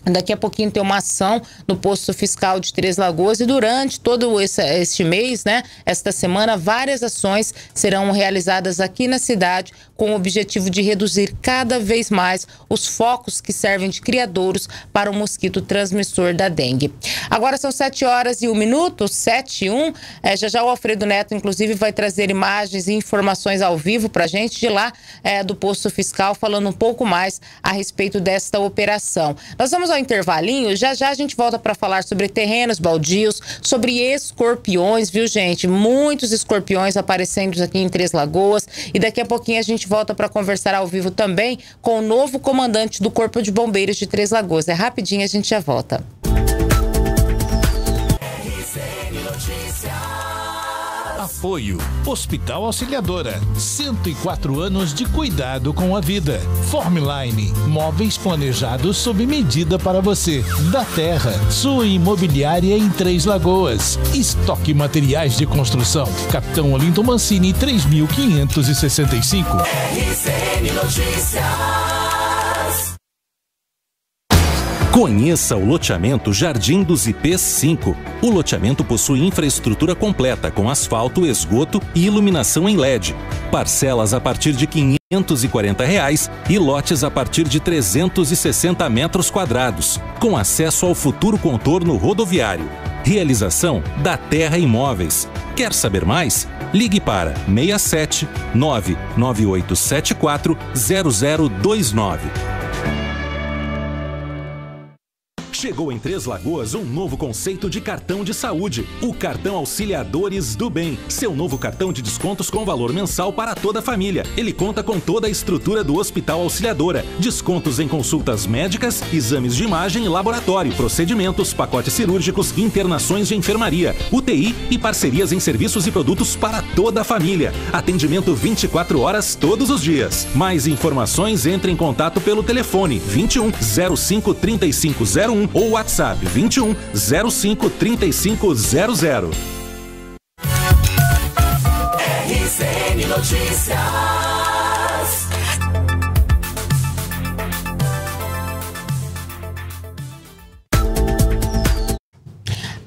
daqui a pouquinho tem uma ação no posto fiscal de Três Lagoas e durante todo esse, este mês, né, esta semana, várias ações serão realizadas aqui na cidade com o objetivo de reduzir cada vez mais os focos que servem de criadouros para o mosquito transmissor da dengue. Agora são sete horas e um minuto, sete e um. É, já já o Alfredo Neto, inclusive, vai trazer imagens e informações ao vivo para a gente de lá é, do posto fiscal, falando um pouco mais a respeito desta operação. Nós vamos ao intervalinho, já já a gente volta para falar sobre terrenos baldios, sobre escorpiões, viu, gente? Muitos escorpiões aparecendo aqui em Três Lagoas, e daqui a pouquinho a gente volta para conversar ao vivo também com o novo comandante do Corpo de Bombeiros de Três Lagoas. É rapidinho, a gente já volta. Apoio Hospital Auxiliadora, cento e quatro anos de cuidado com a vida. Formaline, móveis planejados sob medida para você. Da Terra, sua imobiliária em Três Lagoas. Estoque Materiais de Construção, Capitão Olinto Mancini, três mil quinhentos e sessenta e cinco. R C N Notícias. Conheça o loteamento Jardim dos Ipês cinco. O loteamento possui infraestrutura completa com asfalto, esgoto e iluminação em L E D. Parcelas a partir de quinhentos e quarenta reais e lotes a partir de trezentos e sessenta metros quadrados, com acesso ao futuro contorno rodoviário. Realização da Terra Imóveis. Quer saber mais? Ligue para seis sete nove nove oito sete quatro zero zero dois nove. Chegou em Três Lagoas um novo conceito de cartão de saúde, o Cartão Auxiliadores do Bem. Seu novo cartão de descontos com valor mensal para toda a família. Ele conta com toda a estrutura do Hospital Auxiliadora. Descontos em consultas médicas, exames de imagem e laboratório, procedimentos, pacotes cirúrgicos, internações de enfermaria, U T I e parcerias em serviços e produtos para toda a família. Atendimento vinte e quatro horas todos os dias. Mais informações, entre em contato pelo telefone vinte e um zero cinco três cinco zero um ou WhatsApp vinte e um zero cinco três cinco zero zero. R C N Notícias.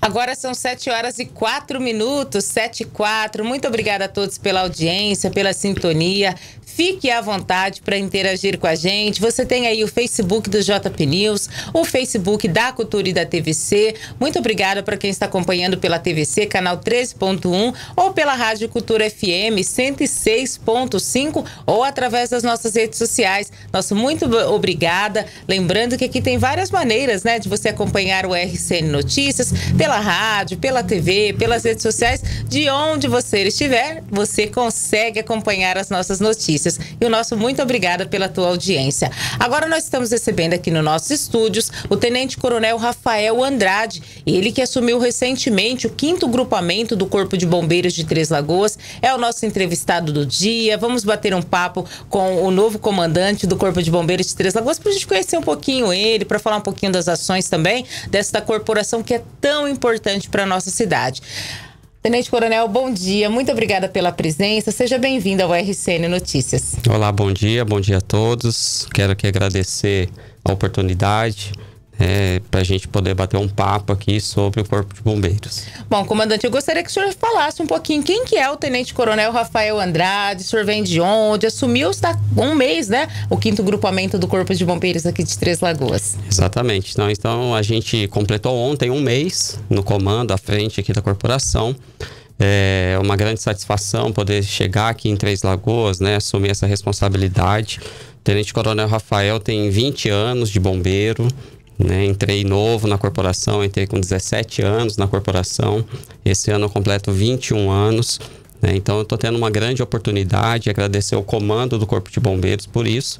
Agora são sete horas e quatro minutos, sete e quatro. Muito obrigada a todos pela audiência, pela sintonia. Fique à vontade para interagir com a gente. Você tem aí o Facebook do J P News, o Facebook da Cultura e da T V C. Muito obrigada para quem está acompanhando pela T V C, canal treze ponto um, ou pela Rádio Cultura F M cento e seis ponto cinco, ou através das nossas redes sociais. Nosso muito obrigada. Lembrando que aqui tem várias maneiras, né, de você acompanhar o R C N Notícias, pela rádio, pela T V, pelas redes sociais. De onde você estiver, você consegue acompanhar as nossas notícias. Notícias. E o nosso muito obrigada pela tua audiência. Agora nós estamos recebendo aqui nos nossos estúdios o Tenente Coronel Rafael Andrade, ele que assumiu recentemente o quinto grupamento do Corpo de Bombeiros de Três Lagoas. É o nosso entrevistado do dia. Vamos bater um papo com o novo comandante do Corpo de Bombeiros de Três Lagoas para a gente conhecer um pouquinho ele, para falar um pouquinho das ações também desta corporação que é tão importante para a nossa cidade. Tenente Coronel, bom dia. Muito obrigada pela presença. Seja bem-vindo ao R C N Notícias. Olá, bom dia. Bom dia a todos. Quero aqui agradecer a oportunidade é, para a gente poder bater um papo aqui sobre o Corpo de Bombeiros. Bom, comandante, eu gostaria que o senhor falasse um pouquinho quem que é o Tenente Coronel Rafael Andrade, o senhor vem de onde, assumiu há um mês, né, o quinto grupamento do Corpo de Bombeiros aqui de Três Lagoas. Exatamente. Então, então a gente completou ontem um mês no comando, à frente aqui da corporação. É uma grande satisfação poder chegar aqui em Três Lagoas, né, assumir essa responsabilidade. O Tenente Coronel Rafael tem vinte anos de bombeiro, né, entrei novo na corporação, entrei com dezessete anos na corporação. Esse ano eu completo vinte e um anos, né, então eu estou tendo uma grande oportunidade, agradecer o comando do Corpo de Bombeiros por isso.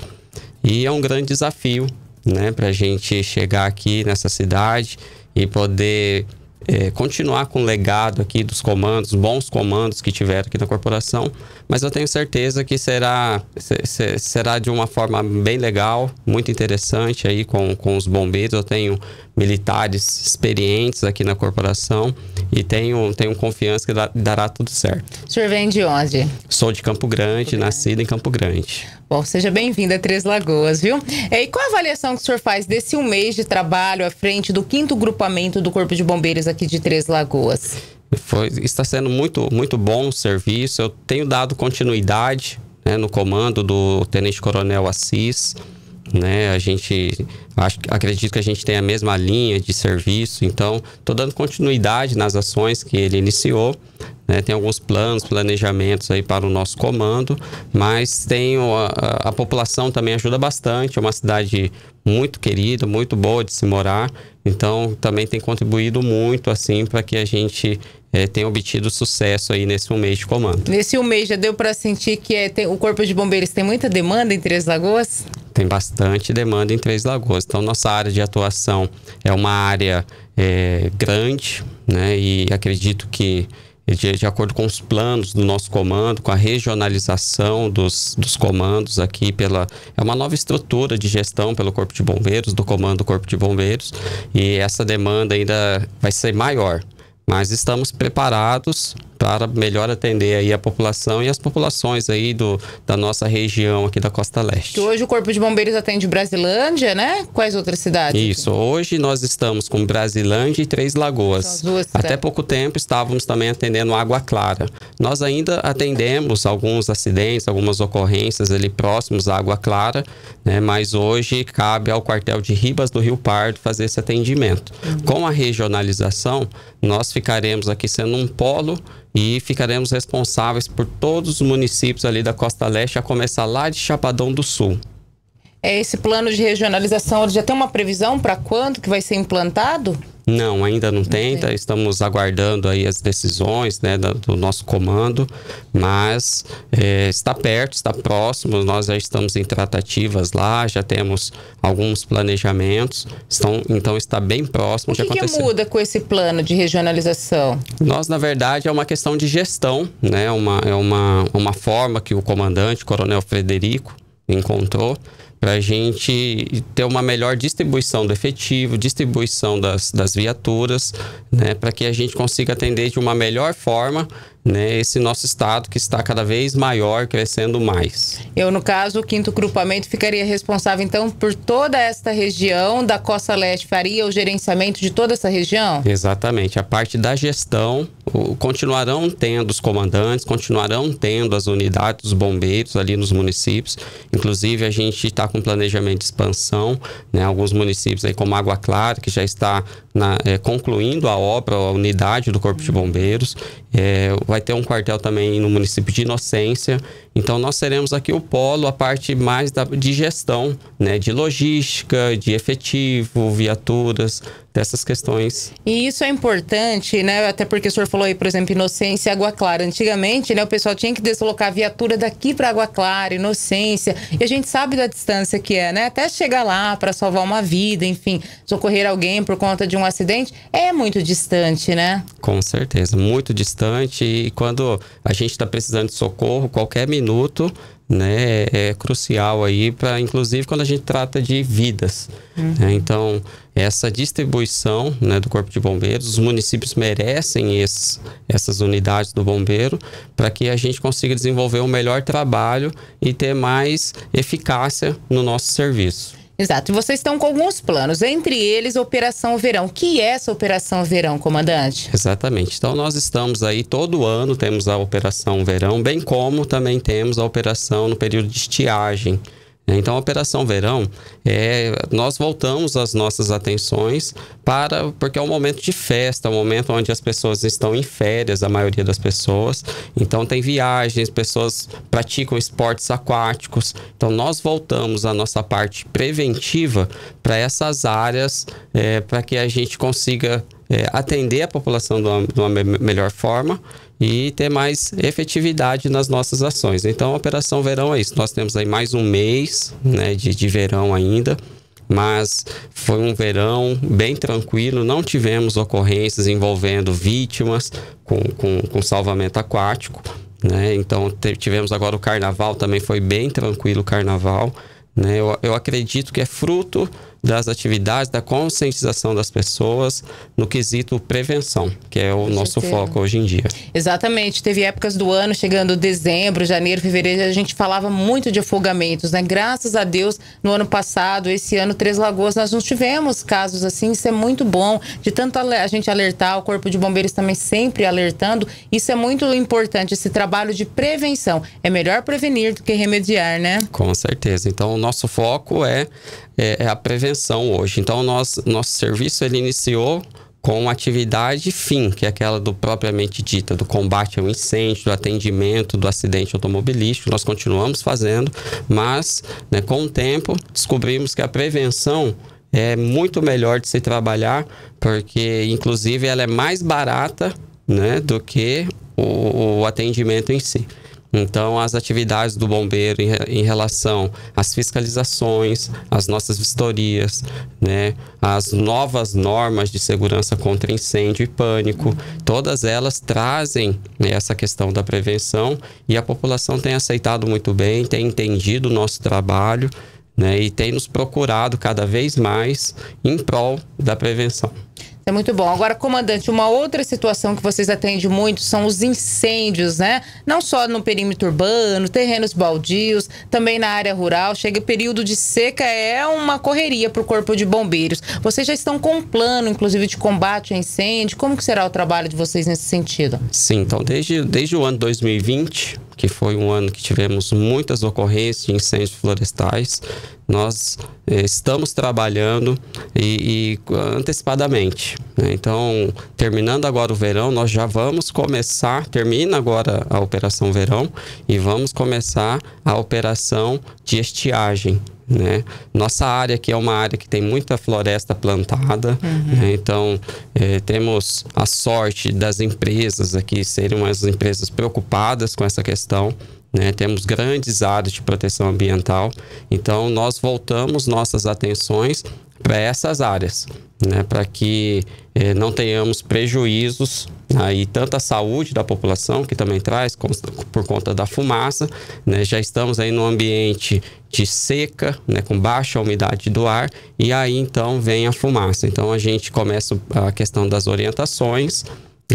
E é um grande desafio, né, para a gente chegar aqui nessa cidade e poder... É, continuar com o legado aqui dos comandos, bons comandos que tiveram aqui na corporação, mas eu tenho certeza que será, ser, será de uma forma bem legal, muito interessante aí com, com os bombeiros. Eu tenho militares experientes aqui na corporação e tenho, tenho confiança que dá, dará tudo certo. O senhor vem de onde? Sou de Campo Grande, Campo nascido Grande. em Campo Grande. Bom, seja bem-vindo a Três Lagoas, viu? E qual a avaliação que o senhor faz desse um mês de trabalho à frente do quinto grupamento do Corpo de Bombeiros aqui aqui de Três Lagoas? Foi, está sendo muito, muito bom o serviço. Eu tenho dado continuidade, né, no comando do Tenente Coronel Assis, né? A gente, acho, acredito que a gente tem a mesma linha de serviço, então estou dando continuidade nas ações que ele iniciou, né? Tem alguns planos, planejamentos aí para o nosso comando, mas tenho a, a, a população também ajuda bastante. É uma cidade muito querida, muito boa de se morar, então também tem contribuído muito assim para que a gente é, tenha obtido sucesso aí nesse um mês de comando. Nesse um mês já deu para sentir que é, tem, o Corpo de Bombeiros tem muita demanda em Três Lagoas? Tem bastante demanda em Três Lagoas. Então nossa área de atuação é uma área é, grande, né? E acredito que De, de acordo com os planos do nosso comando, com a regionalização dos, dos comandos aqui, pela, é uma nova estrutura de gestão pelo Corpo de Bombeiros, do comando do Corpo de Bombeiros, e essa demanda ainda vai ser maior. Mas estamos preparados para melhor atender aí a população e as populações aí do, da nossa região aqui da Costa Leste. Hoje o Corpo de Bombeiros atende Brasilândia, né? Quais outras cidades? Isso. Aqui? Hoje nós estamos com Brasilândia e Três Lagoas. Duas, Até tá? pouco tempo estávamos também atendendo Água Clara. Nós ainda atendemos alguns acidentes, algumas ocorrências ali próximos à Água Clara, né? Mas hoje cabe ao quartel de Ribas do Rio Pardo fazer esse atendimento. Uhum. Com a regionalização, nós ficaremos aqui sendo um polo e ficaremos responsáveis por todos os municípios ali da Costa Leste, a começar lá de Chapadão do Sul. É, esse plano de regionalização já tem uma previsão para quando que vai ser implantado? Não, ainda não tem, tá? Estamos aguardando aí as decisões, né, da, do nosso comando, mas é, está perto, está próximo, nós já estamos em tratativas lá, já temos alguns planejamentos, estão, então está bem próximo de acontecer. O que muda com esse plano de regionalização? Nós, na verdade, é uma questão de gestão, né, uma, é uma, uma forma que o comandante, Coronel Frederico, encontrou para a gente ter uma melhor distribuição do efetivo, distribuição das, das viaturas, né, para que a gente consiga atender de uma melhor forma, né, esse nosso estado que está cada vez maior, crescendo mais. Eu, no caso, o quinto grupamento ficaria responsável, então, por toda esta região da Costa Leste, faria o gerenciamento de toda essa região? Exatamente. A parte da gestão, o, continuarão tendo os comandantes, continuarão tendo as unidades, os bombeiros ali nos municípios. Inclusive, a gente está com planejamento de expansão, né, alguns municípios aí como Água Clara, que já está na, é, concluindo a obra, a unidade do Corpo de Bombeiros. É, vai ter um quartel também no município de Inocência. Então, nós seremos aqui o polo, a parte mais da, de gestão, né, de logística, de efetivo, viaturas, dessas questões. E isso é importante, né? Até porque o senhor falou aí, por exemplo, Inocência e Água Clara. Antigamente, né, o pessoal tinha que deslocar a viatura daqui para Água Clara, Inocência. E a gente sabe da distância que é, né? Até chegar lá para salvar uma vida, enfim, socorrer alguém por conta de um acidente, é muito distante, né? Com certeza, muito distante. E quando a gente está precisando de socorro, qualquer minuto, né, é crucial aí, para inclusive quando a gente trata de vidas. Uhum. Né? Então, essa distribuição, né, do Corpo de Bombeiros, os municípios merecem esses, essas unidades do bombeiro para que a gente consiga desenvolver um melhor trabalho e ter mais eficácia no nosso serviço. Exato. E vocês estão com alguns planos, entre eles, Operação Verão. O que é essa Operação Verão, comandante? Exatamente. Então, nós estamos aí, todo ano temos a Operação Verão, bem como também temos a operação no período de estiagem. Então, a Operação Verão, é, nós voltamos as nossas atenções para... Porque é um momento de festa, é um momento onde as pessoas estão em férias, a maioria das pessoas. Então, tem viagens, pessoas praticam esportes aquáticos. Então, nós voltamos a nossa parte preventiva para essas áreas, é, para que a gente consiga é, atender a população de uma, de uma melhor forma e ter mais efetividade nas nossas ações. Então, a Operação Verão é isso. Nós temos aí mais um mês, né, de, de verão ainda, mas foi um verão bem tranquilo, não tivemos ocorrências envolvendo vítimas com, com, com salvamento aquático, né? Então, tivemos agora o Carnaval, também foi bem tranquilo o Carnaval, né? Eu, eu acredito que é fruto das atividades, da conscientização das pessoas no quesito prevenção, que é o nosso foco hoje em dia. Exatamente. Teve épocas do ano, chegando dezembro, janeiro, fevereiro, a gente falava muito de afogamentos, né? Graças a Deus, no ano passado, esse ano, Três Lagoas, nós não tivemos casos assim. Isso é muito bom. De tanto a gente alertar, o Corpo de Bombeiros também sempre alertando. Isso é muito importante, esse trabalho de prevenção. É melhor prevenir do que remediar, né? Com certeza. Então, o nosso foco é, é, é a prevenção hoje. Então, nós, nosso serviço ele iniciou com uma atividade fim, que é aquela do propriamente dita, do combate ao incêndio, do atendimento, do acidente automobilístico. Nós continuamos fazendo, mas, né, com o tempo descobrimos que a prevenção é muito melhor de se trabalhar, porque inclusive ela é mais barata, né, do que o, o atendimento em si. Então, as atividades do bombeiro em, em relação às fiscalizações, às nossas vistorias, né, as novas normas de segurança contra incêndio e pânico, todas elas trazem, né, essa questão da prevenção, e a população tem aceitado muito bem, tem entendido o nosso trabalho, né, e tem nos procurado cada vez mais em prol da prevenção. É muito bom. Agora, comandante, uma outra situação que vocês atendem muito são os incêndios, né? Não só no perímetro urbano, terrenos baldios, também na área rural. Chega o período de seca, é uma correria para o Corpo de Bombeiros. Vocês já estão com um plano, inclusive, de combate a incêndio. Como que será o trabalho de vocês nesse sentido? Sim, então, desde, desde o ano dois mil e vinte, que foi um ano que tivemos muitas ocorrências de incêndios florestais, nós eh, estamos trabalhando e, e antecipadamente, né? Então, terminando agora o verão, nós já vamos começar, termina agora a Operação Verão e vamos começar a operação de estiagem, né? Nossa área aqui é uma área que tem muita floresta plantada, uhum, né? Então, eh, temos a sorte das empresas aqui serem umas empresas preocupadas com essa questão, né? Temos grandes áreas de proteção ambiental, então nós voltamos nossas atenções para essas áreas, né? Para que eh, não tenhamos prejuízos aí, tanto à saúde da população, que também traz com, por conta da fumaça, né? Já estamos aí num ambiente de seca, né? Com baixa umidade do ar, e aí então vem a fumaça. Então a gente começa a questão das orientações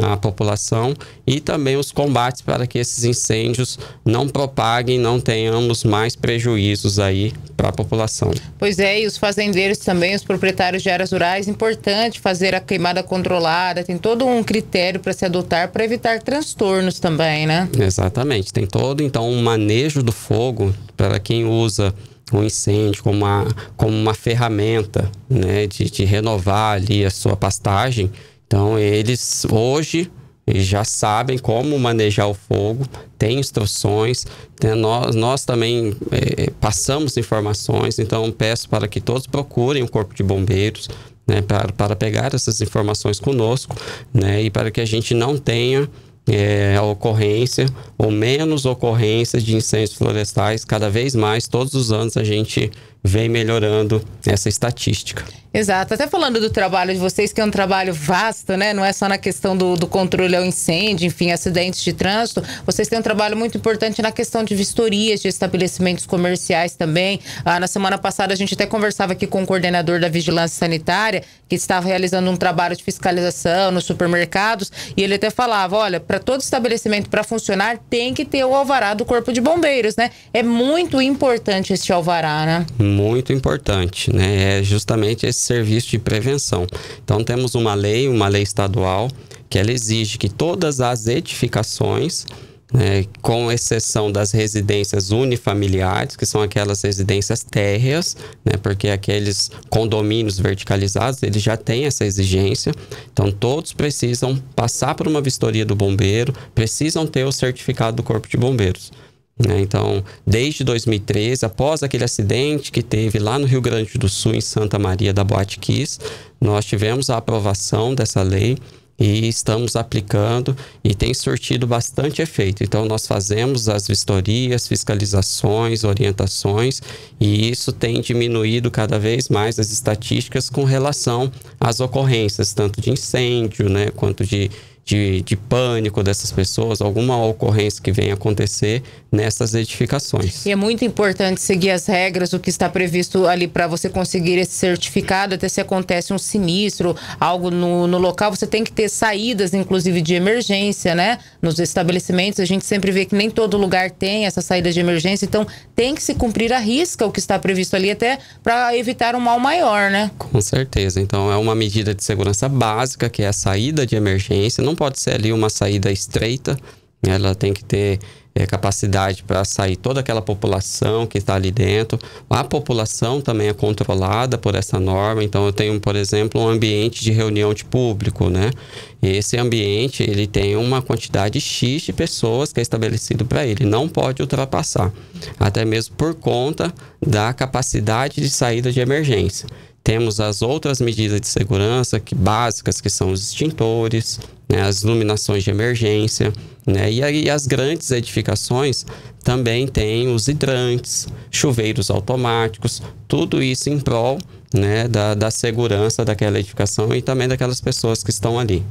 a população e também os combates para que esses incêndios não propaguem, não tenhamos mais prejuízos aí para a população. Pois é, e os fazendeiros também, os proprietários de áreas rurais, importante fazer a queimada controlada, tem todo um critério para se adotar para evitar transtornos também, né? Exatamente, tem todo então um manejo do fogo para quem usa um incêndio como uma, como uma ferramenta, né, de, de renovar ali a sua pastagem. Então, eles hoje, Eles já sabem como manejar o fogo, tem instruções, tem, nós, nós também é, passamos informações, então peço para que todos procurem o Corpo de Bombeiros, né, para, para pegar essas informações conosco, né, e para que a gente não tenha é, a ocorrência ou menos ocorrências de incêndios florestais. Cada vez mais, todos os anos a gente vem melhorando essa estatística. Exato. Até falando do trabalho de vocês, que é um trabalho vasto, né? Não é só na questão do, do controle ao incêndio, enfim, acidentes de trânsito. Vocês têm um trabalho muito importante na questão de vistorias de estabelecimentos comerciais também. Ah, na semana passada, a gente até conversava aqui com o coordenador da Vigilância Sanitária, que estava realizando um trabalho de fiscalização nos supermercados, e ele até falava, olha, para todo estabelecimento, para funcionar, tem que ter o alvará do Corpo de Bombeiros, né? É muito importante este alvará, né? Muito importante, né? É justamente esse serviço de prevenção. Então temos uma lei, uma lei estadual, que ela exige que todas as edificações, né, com exceção das residências unifamiliares, que são aquelas residências térreas, né, porque aqueles condomínios verticalizados, eles já têm essa exigência. Então todos precisam passar por uma vistoria do bombeiro, precisam ter o certificado do Corpo de Bombeiros. Então, desde dois mil e treze, após aquele acidente que teve lá no Rio Grande do Sul, em Santa Maria da Boate Kiss, nós tivemos a aprovação dessa lei e estamos aplicando e tem surtido bastante efeito. Então, nós fazemos as vistorias, fiscalizações, orientações, e isso tem diminuído cada vez mais as estatísticas com relação às ocorrências, tanto de incêndio, né, quanto de... De, de pânico dessas pessoas, alguma ocorrência que venha acontecer nessas edificações. E é muito importante seguir as regras, o que está previsto ali para você conseguir esse certificado, até se acontece um sinistro, algo no, no local, você tem que ter saídas, inclusive, de emergência, né? Nos estabelecimentos, a gente sempre vê que nem todo lugar tem essa saída de emergência, então tem que se cumprir à risca o que está previsto ali, até para evitar um mal maior, né? Com certeza. Então, é uma medida de segurança básica, que é a saída de emergência. Não pode ser ali uma saída estreita, ela tem que ter é, capacidade para sair toda aquela população que está ali dentro. A população também é controlada por essa norma. Então eu tenho, por exemplo, um ambiente de reunião de público, né? Esse ambiente, ele tem uma quantidade X de pessoas que é estabelecido para ele, não pode ultrapassar, até mesmo por conta da capacidade de saída de emergência. Temos as outras medidas de segurança que, básicas, que são os extintores, né, as iluminações de emergência, né, e aí as grandes edificações também têm os hidrantes, chuveiros automáticos, tudo isso em prol, né, da, da segurança daquela edificação e também daquelas pessoas que estão ali.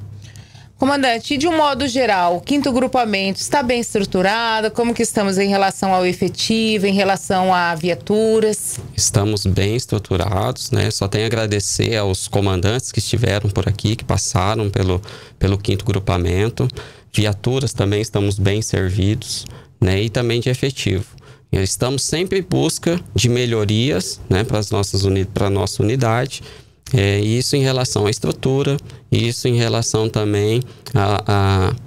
Comandante, de um modo geral, o quinto grupamento está bem estruturado? Como que estamos em relação ao efetivo, em relação a viaturas? Estamos bem estruturados, né? Só tenho a agradecer aos comandantes que estiveram por aqui, que passaram pelo, pelo quinto grupamento. Viaturas também estamos bem servidos, né? E também de efetivo. Estamos sempre em busca de melhorias, né, para as nossas uni- para a nossa unidade. É, isso em relação à estrutura, isso em relação também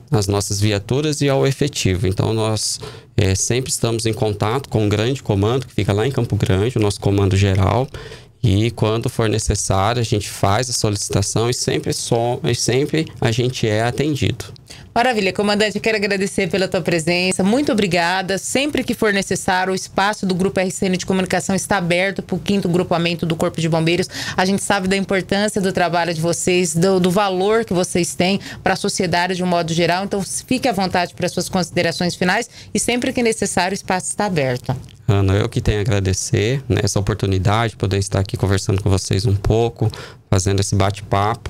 às nossas viaturas e ao efetivo. Então, nós é, sempre estamos em contato com o grande comando, que fica lá em Campo Grande, o nosso comando geral. E quando for necessário, a gente faz a solicitação e sempre, som, e sempre a gente é atendido. Maravilha, comandante, eu quero agradecer pela tua presença, muito obrigada. Sempre que for necessário, o espaço do Grupo R C N de Comunicação está aberto para o quinto grupamento do Corpo de Bombeiros. A gente sabe da importância do trabalho de vocês, do, do valor que vocês têm para a sociedade de um modo geral. Então, fique à vontade para as suas considerações finais e sempre que necessário, o espaço está aberto. Ana, eu que tenho a agradecer, né, essa oportunidade de poder estar aqui conversando com vocês um pouco, fazendo esse bate-papo,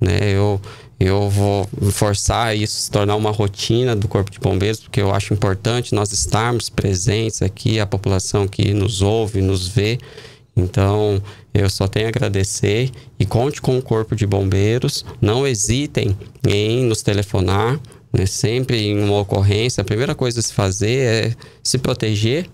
né, eu... Eu vou forçar isso se tornar uma rotina do Corpo de Bombeiros, porque eu acho importante nós estarmos presentes aqui, a população que nos ouve, nos vê. Então, eu só tenho a agradecer e conte com o Corpo de Bombeiros. Não hesitem em nos telefonar, né? Sempre em uma ocorrência, a primeira coisa a se fazer é se proteger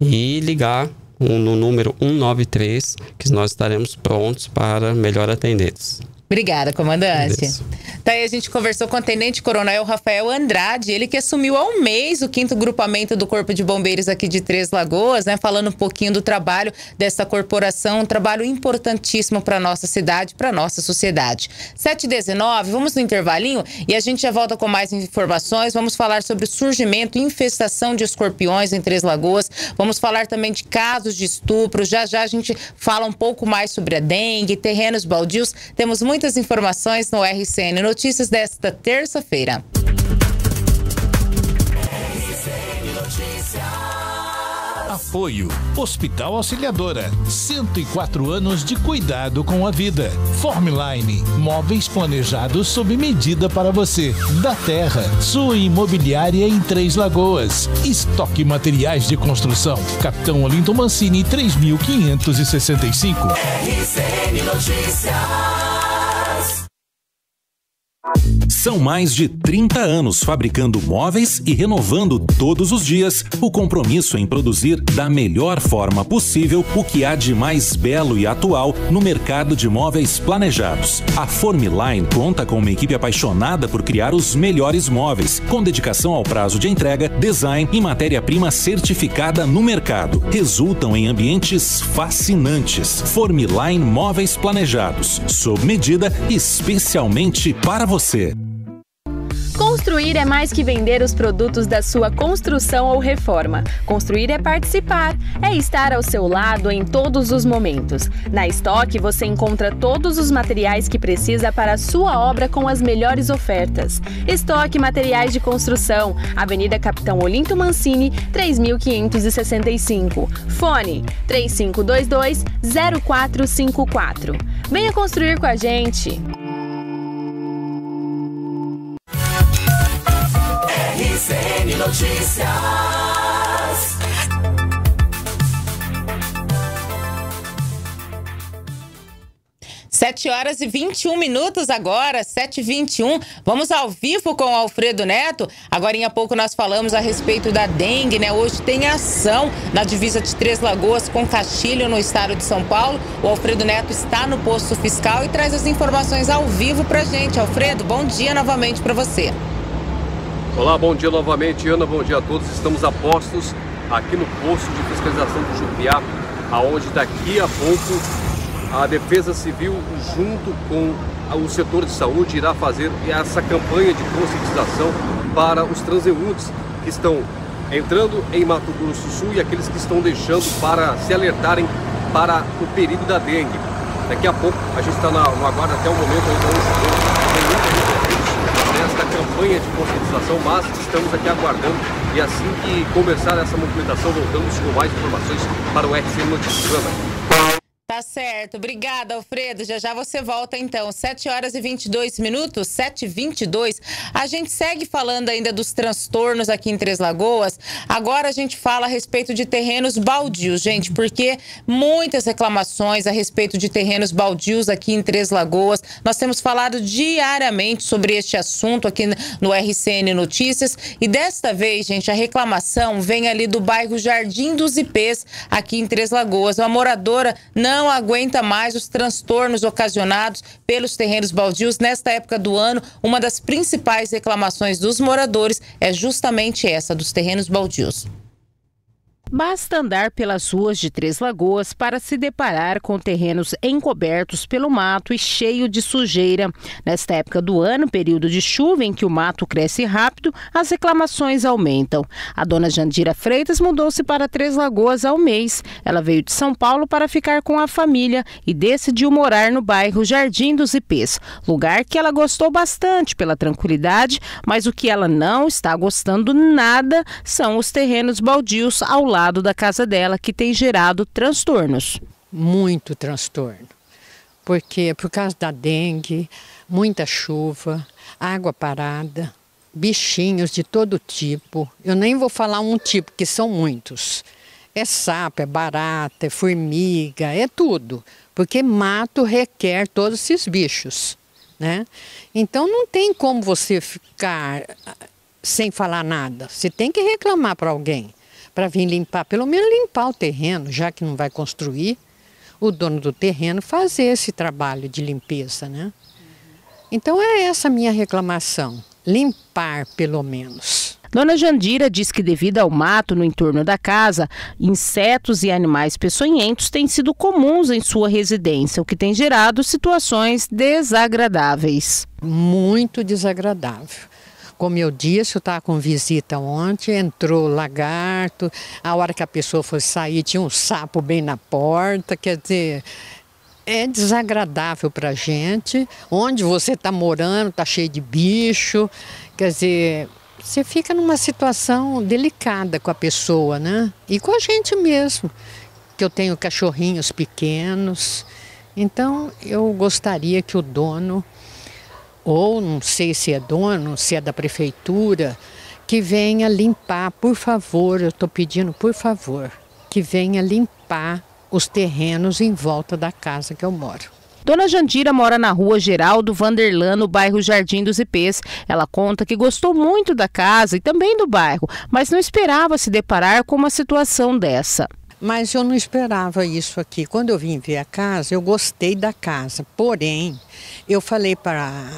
e ligar no número um nove três, que nós estaremos prontos para melhor atendê-los. Obrigada, comandante. Isso. Daí a gente conversou com o Tenente Coronel Rafael Andrade, ele que assumiu há um mês o quinto grupamento do Corpo de Bombeiros aqui de Três Lagoas, né? Falando um pouquinho do trabalho dessa corporação, um trabalho importantíssimo para nossa cidade, para nossa sociedade. sete e dezenove, vamos no intervalinho e a gente já volta com mais informações. Vamos falar sobre o surgimento e infestação de escorpiões em Três Lagoas. Vamos falar também de casos de estupro. Já já a gente fala um pouco mais sobre a dengue, terrenos baldios. Temos muitas informações no R C N Notícias desta terça-feira. Apoio. Hospital Auxiliadora. cento e quatro anos de cuidado com a vida. Formaline. Móveis planejados sob medida para você. Da Terra. Sua imobiliária em Três Lagoas. Estoque Materiais de Construção. Capitão Olinto Mancini, três mil quinhentos e sessenta e cinco. R C N Notícias. São mais de trinta anos fabricando móveis e renovando todos os dias o compromisso em produzir da melhor forma possível o que há de mais belo e atual no mercado de móveis planejados. A Formaline conta com uma equipe apaixonada por criar os melhores móveis, com dedicação ao prazo de entrega, design e matéria-prima certificada no mercado. Resultam em ambientes fascinantes. Formaline Móveis Planejados, sob medida especialmente para você. Você. Construir é mais que vender os produtos da sua construção ou reforma. Construir é participar, é estar ao seu lado em todos os momentos. Na Estoque você encontra todos os materiais que precisa para a sua obra com as melhores ofertas. Estoque Materiais de Construção, Avenida Capitão Olinto Mancini, três mil quinhentos e sessenta e cinco. Fone três cinco dois dois, zero quatro cinco quatro. Venha construir com a gente! R C N Notícias. sete horas e vinte e um minutos agora, sete e vinte e um. Vamos ao vivo com o Alfredo Neto. Agora em pouco nós falamos a respeito da dengue, né? Hoje tem ação na divisa de Três Lagoas com Castilho, no estado de São Paulo. O Alfredo Neto está no posto fiscal e traz as informações ao vivo pra gente. Alfredo, bom dia novamente para você. Olá, bom dia novamente, Ana, bom dia a todos. Estamos a postos aqui no posto de fiscalização do Jupiá, aonde daqui a pouco a Defesa Civil, junto com o setor de saúde, irá fazer essa campanha de conscientização para os transeuntes que estão entrando em Mato Grosso do Sul e aqueles que estão deixando, para se alertarem para o perigo da dengue. Daqui a pouco, a gente está no aguardo até o momento, então, nesta campanha de conscientização, mas estamos aqui aguardando e assim que começar essa movimentação, voltamos com mais informações para o R C N Notícias. Tá certo, obrigada, Alfredo. Já já você volta então. sete horas e vinte e dois minutos, sete e vinte e dois. A gente segue falando ainda dos transtornos aqui em Três Lagoas. Agora a gente fala a respeito de terrenos baldios, gente, porque muitas reclamações a respeito de terrenos baldios aqui em Três Lagoas. Nós temos falado diariamente sobre este assunto aqui no R C N Notícias e desta vez, gente, a reclamação vem ali do bairro Jardim dos Ipês, aqui em Três Lagoas. Uma moradora não Não aguenta mais os transtornos ocasionados pelos terrenos baldios nesta época do ano. Uma das principais reclamações dos moradores é justamente essa, dos terrenos baldios. Basta andar pelas ruas de Três Lagoas para se deparar com terrenos encobertos pelo mato e cheio de sujeira. Nesta época do ano, período de chuva em que o mato cresce rápido, as reclamações aumentam. A dona Jandira Freitas mudou-se para Três Lagoas há um mês. Ela veio de São Paulo para ficar com a família e decidiu morar no bairro Jardim dos Ipês, lugar que ela gostou bastante pela tranquilidade, mas o que ela não está gostando nada são os terrenos baldios ao lado lado da casa dela, que tem gerado transtornos. Muito transtorno, porque por causa da dengue, muita chuva, água parada, bichinhos de todo tipo. Eu nem vou falar um tipo, que são muitos. É sapo, é barata, é formiga, é tudo, porque mato requer todos esses bichos, né? Então não tem como você ficar sem falar nada. Você tem que reclamar para alguém, para vir limpar, pelo menos limpar o terreno, já que não vai construir, o dono do terreno fazer esse trabalho de limpeza, né? Então é essa a minha reclamação, limpar pelo menos. Dona Jandira diz que devido ao mato no entorno da casa, insetos e animais peçonhentos têm sido comuns em sua residência, o que tem gerado situações desagradáveis. Muito desagradável. Como eu disse, eu estava com visita ontem, entrou lagarto, a hora que a pessoa foi sair tinha um sapo bem na porta, quer dizer, é desagradável para a gente. Onde você está morando, está cheio de bicho, quer dizer, você fica numa situação delicada com a pessoa, né? E com a gente mesmo, que eu tenho cachorrinhos pequenos, então eu gostaria que o dono, ou não sei se é dono, se é da prefeitura, que venha limpar, por favor, eu estou pedindo, por favor, que venha limpar os terrenos em volta da casa que eu moro. Dona Jandira mora na rua Geraldo Vanderlan, no bairro Jardim dos Ipês. Ela conta que gostou muito da casa e também do bairro, mas não esperava se deparar com uma situação dessa. Mas eu não esperava isso aqui. Quando eu vim ver a casa, eu gostei da casa. Porém, eu falei para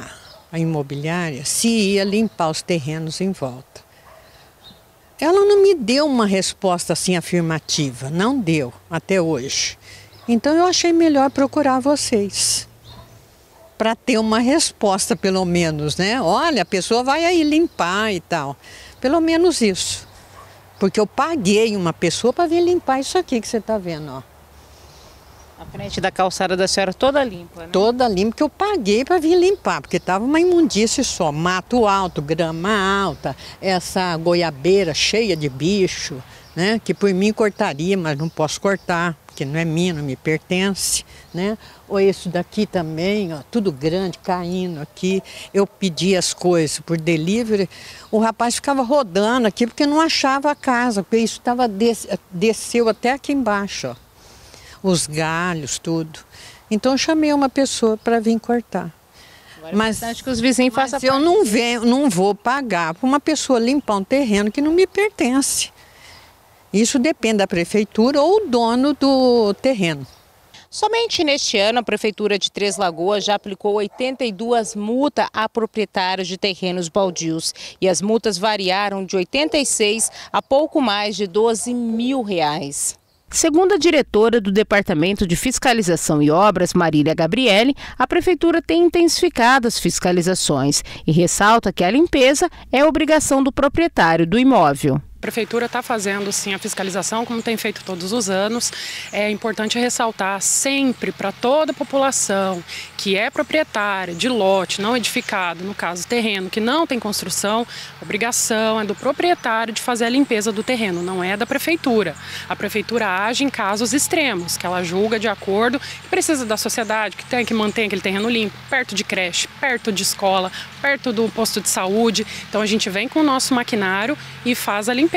a imobiliária se ia limpar os terrenos em volta. Ela não me deu uma resposta assim afirmativa. Não deu, até hoje. Então eu achei melhor procurar vocês. Para ter uma resposta, pelo menos, né? Olha, a pessoa vai aí limpar e tal. Pelo menos isso. Porque eu paguei uma pessoa para vir limpar isso aqui que você está vendo, ó. A frente da calçada da senhora toda limpa, né? Toda limpa, que eu paguei para vir limpar, porque estava uma imundície só. Mato alto, grama alta, essa goiabeira cheia de bicho, né? Que por mim cortaria, mas não posso cortar, porque não é minha, não me pertence, né? Ou isso daqui também, ó, tudo grande, caindo aqui. Eu pedi as coisas por delivery, o rapaz ficava rodando aqui porque não achava a casa, porque isso tava des... desceu até aqui embaixo, ó. Os galhos, tudo. Então eu chamei uma pessoa para vir cortar. Agora, mas acho que os vizinhos mas façam eu parte. não venho, não vou pagar para uma pessoa limpar um terreno que não me pertence. Isso depende da prefeitura ou do dono do terreno. Somente neste ano, a Prefeitura de Três Lagoas já aplicou oitenta e duas multas a proprietários de terrenos baldios. E as multas variaram de oitenta e seis a pouco mais de doze mil reais. Segundo a diretora do Departamento de Fiscalização e Obras, Marília Gabriele, a Prefeitura tem intensificado as fiscalizações e ressalta que a limpeza é obrigação do proprietário do imóvel. A Prefeitura está fazendo sim a fiscalização, como tem feito todos os anos. É importante ressaltar sempre para toda a população que é proprietária de lote não edificado, no caso terreno, que não tem construção, a obrigação é do proprietário de fazer a limpeza do terreno, não é da Prefeitura. A Prefeitura age em casos extremos, que ela julga de acordo, que precisa da sociedade, que tem que manter aquele terreno limpo, perto de creche, perto de escola, perto do posto de saúde. Então a gente vem com o nosso maquinário e faz a limpeza.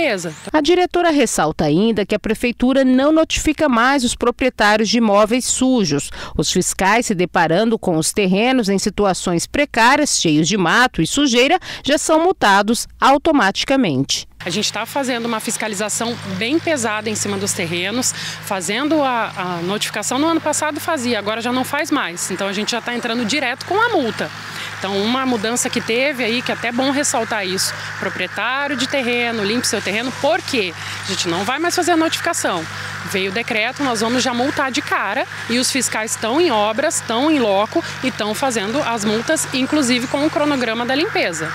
A diretora ressalta ainda que a prefeitura não notifica mais os proprietários de imóveis sujos. Os fiscais, se deparando com os terrenos em situações precárias, cheios de mato e sujeira, já são multados automaticamente. A gente está fazendo uma fiscalização bem pesada em cima dos terrenos, fazendo a, a notificação no ano passado fazia, agora já não faz mais. Então a gente já está entrando direto com a multa. Então uma mudança que teve aí, que é até bom ressaltar isso, proprietário de terreno, limpe seu terreno, por quê? A gente não vai mais fazer a notificação. Veio o decreto, nós vamos já multar de cara e os fiscais estão em obras, estão em loco e estão fazendo as multas, inclusive com o cronograma da limpeza.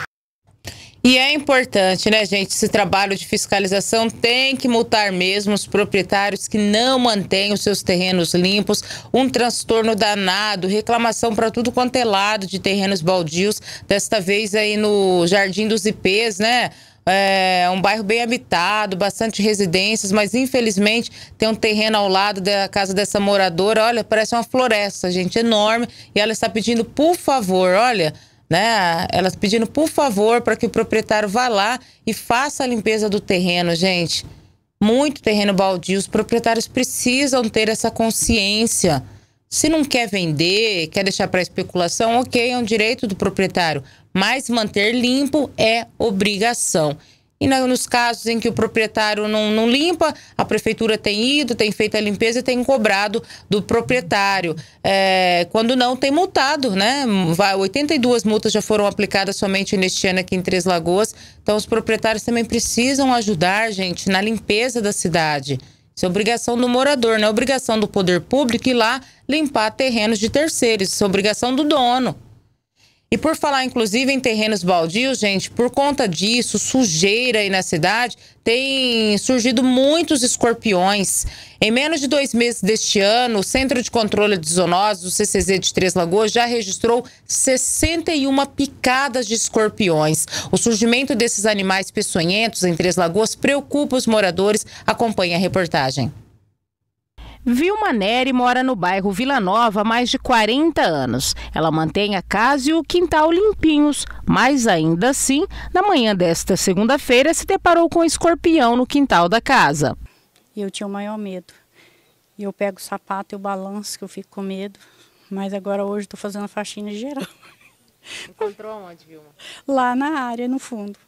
E é importante, né, gente? Esse trabalho de fiscalização tem que multar mesmo os proprietários que não mantêm os seus terrenos limpos. Um transtorno danado, reclamação para tudo quanto é lado de terrenos baldios. Desta vez aí no Jardim dos Ipês, né? É um bairro bem habitado, bastante residências, mas infelizmente tem um terreno ao lado da casa dessa moradora. Olha, parece uma floresta, gente, enorme. E ela está pedindo, por favor, olha... Né? Elas pedindo, por favor, para que o proprietário vá lá e faça a limpeza do terreno, gente. Muito terreno baldio, os proprietários precisam ter essa consciência. Se não quer vender, quer deixar para especulação, ok, é um direito do proprietário, mas manter limpo é obrigação. E nos casos em que o proprietário não, não limpa, a prefeitura tem ido, tem feito a limpeza e tem cobrado do proprietário. É, quando não, tem multado, né? oitenta e duas multas já foram aplicadas somente neste ano aqui em Três Lagoas. Então os proprietários também precisam ajudar, gente, na limpeza da cidade. Isso é obrigação do morador, não é obrigação do poder público ir lá limpar terrenos de terceiros. Isso é obrigação do dono. E por falar, inclusive, em terrenos baldios, gente, por conta disso, sujeira aí na cidade, tem surgido muitos escorpiões. Em menos de dois meses deste ano, o Centro de Controle de Zoonoses, o C C Z de Três Lagoas, já registrou sessenta e uma picadas de escorpiões. O surgimento desses animais peçonhentos em Três Lagoas preocupa os moradores. Acompanhe a reportagem. Vilma Neri mora no bairro Vila Nova há mais de quarenta anos. Ela mantém a casa e o quintal limpinhos, mas ainda assim, na manhã desta segunda-feira, se deparou com um escorpião no quintal da casa. Eu tinha o maior medo. Eu pego o sapato e o balanço, que eu fico com medo. Mas agora hoje estou fazendo a faxina geral. Encontrou onde, Vilma? Lá na área, no fundo.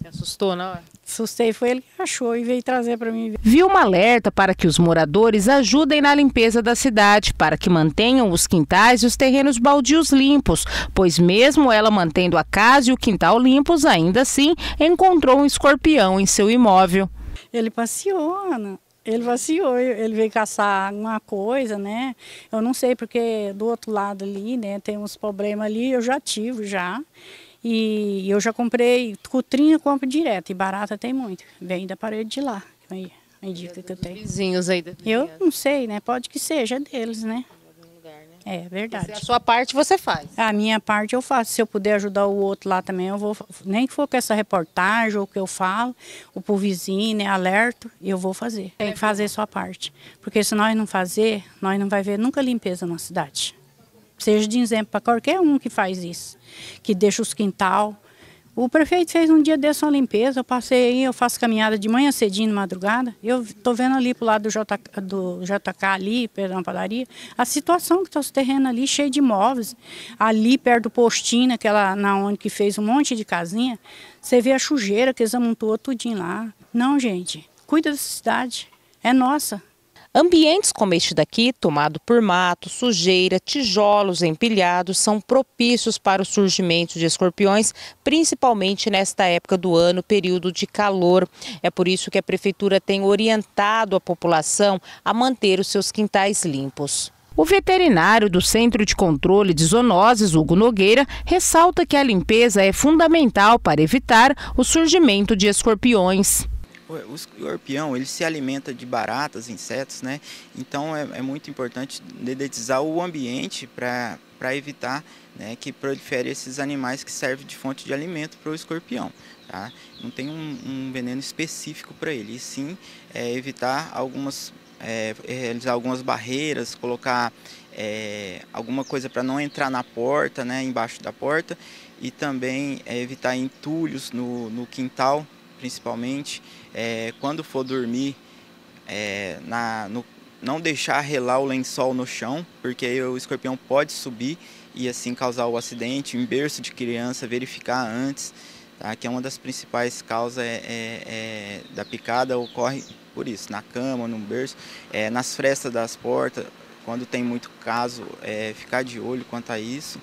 Se assustou, não é? Assustei, foi ele que achou e veio trazer para mim. Vilma alerta para que os moradores ajudem na limpeza da cidade, para que mantenham os quintais e os terrenos baldios limpos, pois mesmo ela mantendo a casa e o quintal limpos, ainda assim encontrou um escorpião em seu imóvel. Ele passeou, Ana. Ele passeou, ele veio caçar alguma coisa, né? Eu não sei, porque do outro lado ali, né, tem uns problemas ali, eu já tive, já. E eu já comprei, cutrinha eu compro direto, e barata tem muito. Vem da parede de lá, aí, a dica que eu tenho. Vizinhos aí da eu não sei, né? Pode que seja deles, né? Lugar, né? É verdade. Você, a sua parte você faz. A minha parte eu faço. Se eu puder ajudar o outro lá também, eu vou. Nem que for com essa reportagem, ou que eu falo, ou pro vizinho, né? Alerto, eu vou fazer. Tem que fazer a sua parte. Porque se nós não fazer, nós não vai ver nunca limpeza na cidade. Seja de exemplo para qualquer um que faz isso, que deixa os quintal. O prefeito fez um dia dessa uma limpeza, eu passei aí, eu faço caminhada de manhã cedinho, de madrugada. Eu estou vendo ali para o lado do J K, do J K ali, perto da padaria, a situação que está os terrenos ali, cheio de imóveis. Ali perto do postinho, naquela, na onde que fez um monte de casinha, você vê a sujeira que eles amontoam tudinho lá. Não, gente, cuida dessa cidade, é nossa. Ambientes como este daqui, tomado por mato, sujeira, tijolos empilhados, são propícios para o surgimento de escorpiões, principalmente nesta época do ano, período de calor. É por isso que a prefeitura tem orientado a população a manter os seus quintais limpos. O veterinário do Centro de Controle de Zoonoses, Hugo Nogueira, ressalta que a limpeza é fundamental para evitar o surgimento de escorpiões. O escorpião, ele se alimenta de baratas, insetos, né? Então é, é muito importante dedetizar o ambiente para evitar, né, que prolifere esses animais que servem de fonte de alimento para o escorpião. Tá? Não tem um, um veneno específico para ele, e sim é, evitar algumas, é, realizar algumas barreiras, colocar é, alguma coisa para não entrar na porta, né, embaixo da porta, e também é, evitar entulhos no, no quintal, principalmente, é, quando for dormir, é, na, no, não deixar relar o lençol no chão, porque aí o escorpião pode subir e assim causar o acidente. Em berço de criança, verificar antes, tá? Que é uma das principais causas é, é, é, da picada, ocorre por isso, na cama, no berço, é, nas frestas das portas, quando tem muito caso, é, ficar de olho quanto a isso,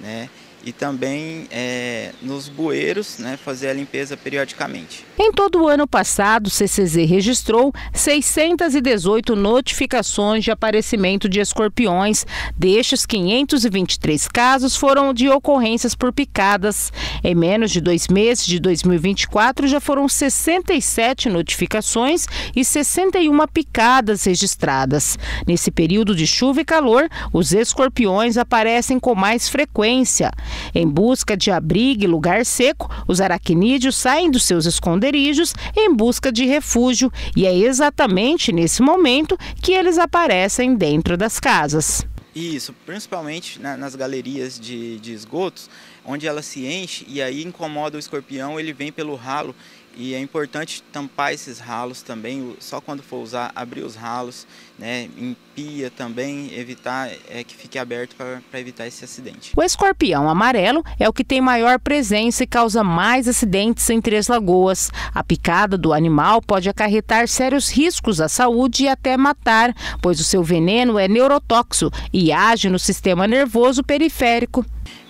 né? E também é, nos bueiros, né, fazer a limpeza periodicamente. Em todo o ano passado, o C C Z registrou seiscentas e dezoito notificações de aparecimento de escorpiões. Destes, quinhentos e vinte e três casos foram de ocorrências por picadas. Em menos de dois meses de dois mil e vinte e quatro, já foram sessenta e sete notificações e sessenta e uma picadas registradas. Nesse período de chuva e calor, os escorpiões aparecem com mais frequência. Em busca de abrigo e lugar seco, os aracnídeos saem dos seus esconderijos em busca de refúgio, e é exatamente nesse momento que eles aparecem dentro das casas. Isso, principalmente na, nas galerias de, de esgotos, onde ela se enche e aí incomoda o escorpião, ele vem pelo ralo E é importante tampar esses ralos também, só quando for usar, abrir os ralos, né, em pia também, evitar é, que fique aberto para evitar esse acidente. O escorpião amarelo é o que tem maior presença e causa mais acidentes em Três Lagoas. A picada do animal pode acarretar sérios riscos à saúde e até matar, pois o seu veneno é neurotóxico e age no sistema nervoso periférico.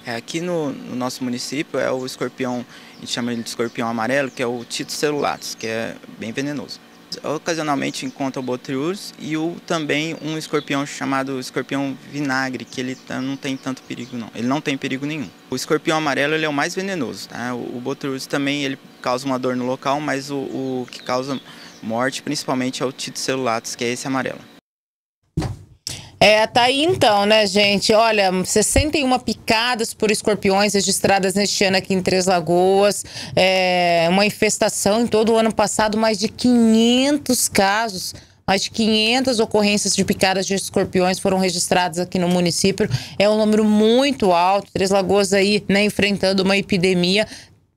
É, aqui no, no nosso município é o escorpião, a gente chama ele de escorpião amarelo, que é o Tityus serrulatus, que é bem venenoso. Ocasionalmente encontra o Botriurus e o, também um escorpião chamado escorpião vinagre, que ele não tem tanto perigo não, ele não tem perigo nenhum. O escorpião amarelo ele é o mais venenoso, tá? O, o Botriurus também ele causa uma dor no local, mas o, o que causa morte principalmente é o Tityus serrulatus, que é esse amarelo. É, tá aí então, né, gente? Olha, sessenta e uma picadas por escorpiões registradas neste ano aqui em Três Lagoas. É, uma infestação em todo o ano passado, mais de quinhentos casos. Mais de quinhentas ocorrências de picadas de escorpiões foram registradas aqui no município. É um número muito alto. Três Lagoas aí, né, enfrentando uma epidemia.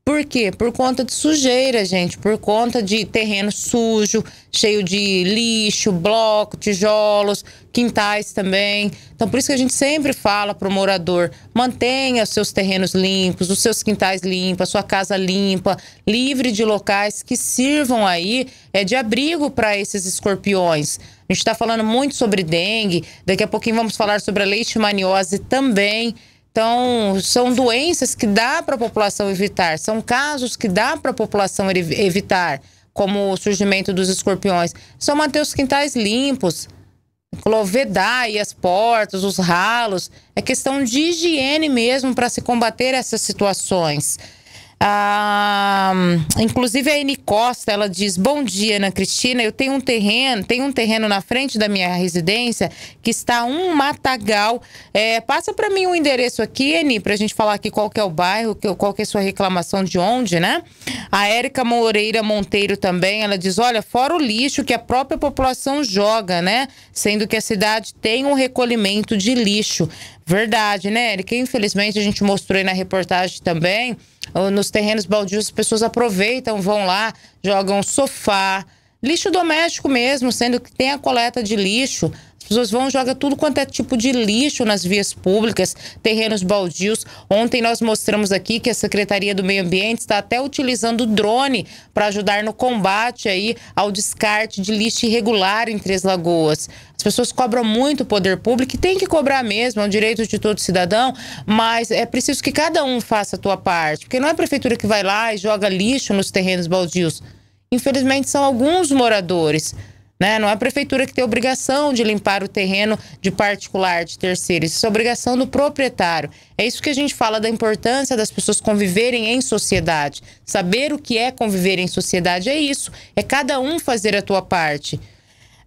Por quê? Por conta de sujeira, gente, por conta de terreno sujo, cheio de lixo, bloco, tijolos, quintais também. Então, por isso que a gente sempre fala para o morador, mantenha os seus terrenos limpos, os seus quintais limpos, a sua casa limpa, livre de locais que sirvam aí é, de abrigo para esses escorpiões. A gente está falando muito sobre dengue, daqui a pouquinho vamos falar sobre a leishmaniose também. Então, são doenças que dá para a população evitar, são casos que dá para a população evitar, como o surgimento dos escorpiões. Só manter os quintais limpos, clovedar aí as portas, os ralos. É questão de higiene mesmo para se combater essas situações. Ah, inclusive a Eni Costa, ela diz, bom dia, Ana Cristina, eu tenho um terreno, tenho um terreno na frente da minha residência que está um matagal. É, passa para mim o um endereço aqui, Eni, pra gente falar aqui qual que é o bairro, qual que é a sua reclamação de onde, né? A Érica Moreira Monteiro também, ela diz, olha, fora o lixo que a própria população joga, né? Sendo que a cidade tem um recolhimento de lixo. Verdade, né, Érica? Infelizmente a gente mostrou aí na reportagem também, nos terrenos baldios as pessoas aproveitam, vão lá, jogam sofá, lixo doméstico mesmo, sendo que tem a coleta de lixo. As pessoas vão, jogam tudo quanto é tipo de lixo nas vias públicas, terrenos baldios. Ontem nós mostramos aqui que a Secretaria do Meio Ambiente está até utilizando o drone para ajudar no combate aí ao descarte de lixo irregular em Três Lagoas. As pessoas cobram muito o poder público e tem que cobrar mesmo, é um direito de todo cidadão, mas é preciso que cada um faça a sua parte, porque não é a prefeitura que vai lá e joga lixo nos terrenos baldios. Infelizmente são alguns moradores. Não é a prefeitura que tem obrigação de limpar o terreno de particular, de terceiros. Isso é obrigação do proprietário. É isso que a gente fala da importância das pessoas conviverem em sociedade. Saber o que é conviver em sociedade é isso. É cada um fazer a tua parte.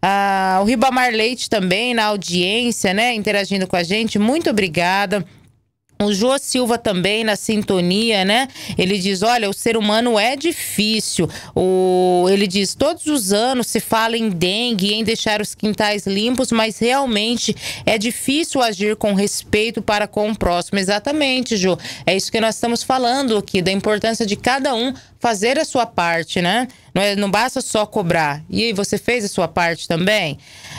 Ah, o Ribamar Leite também na audiência, né, interagindo com a gente. Muito obrigada. O Jô Silva também na sintonia, né? Ele diz, olha, o ser humano é difícil. O... Ele diz, todos os anos se fala em dengue, em deixar os quintais limpos, mas realmente é difícil agir com respeito para com o próximo. Exatamente, Jô. É isso que nós estamos falando aqui, da importância de cada um fazer a sua parte, né? Não, é, não basta só cobrar. E aí, você fez a sua parte também?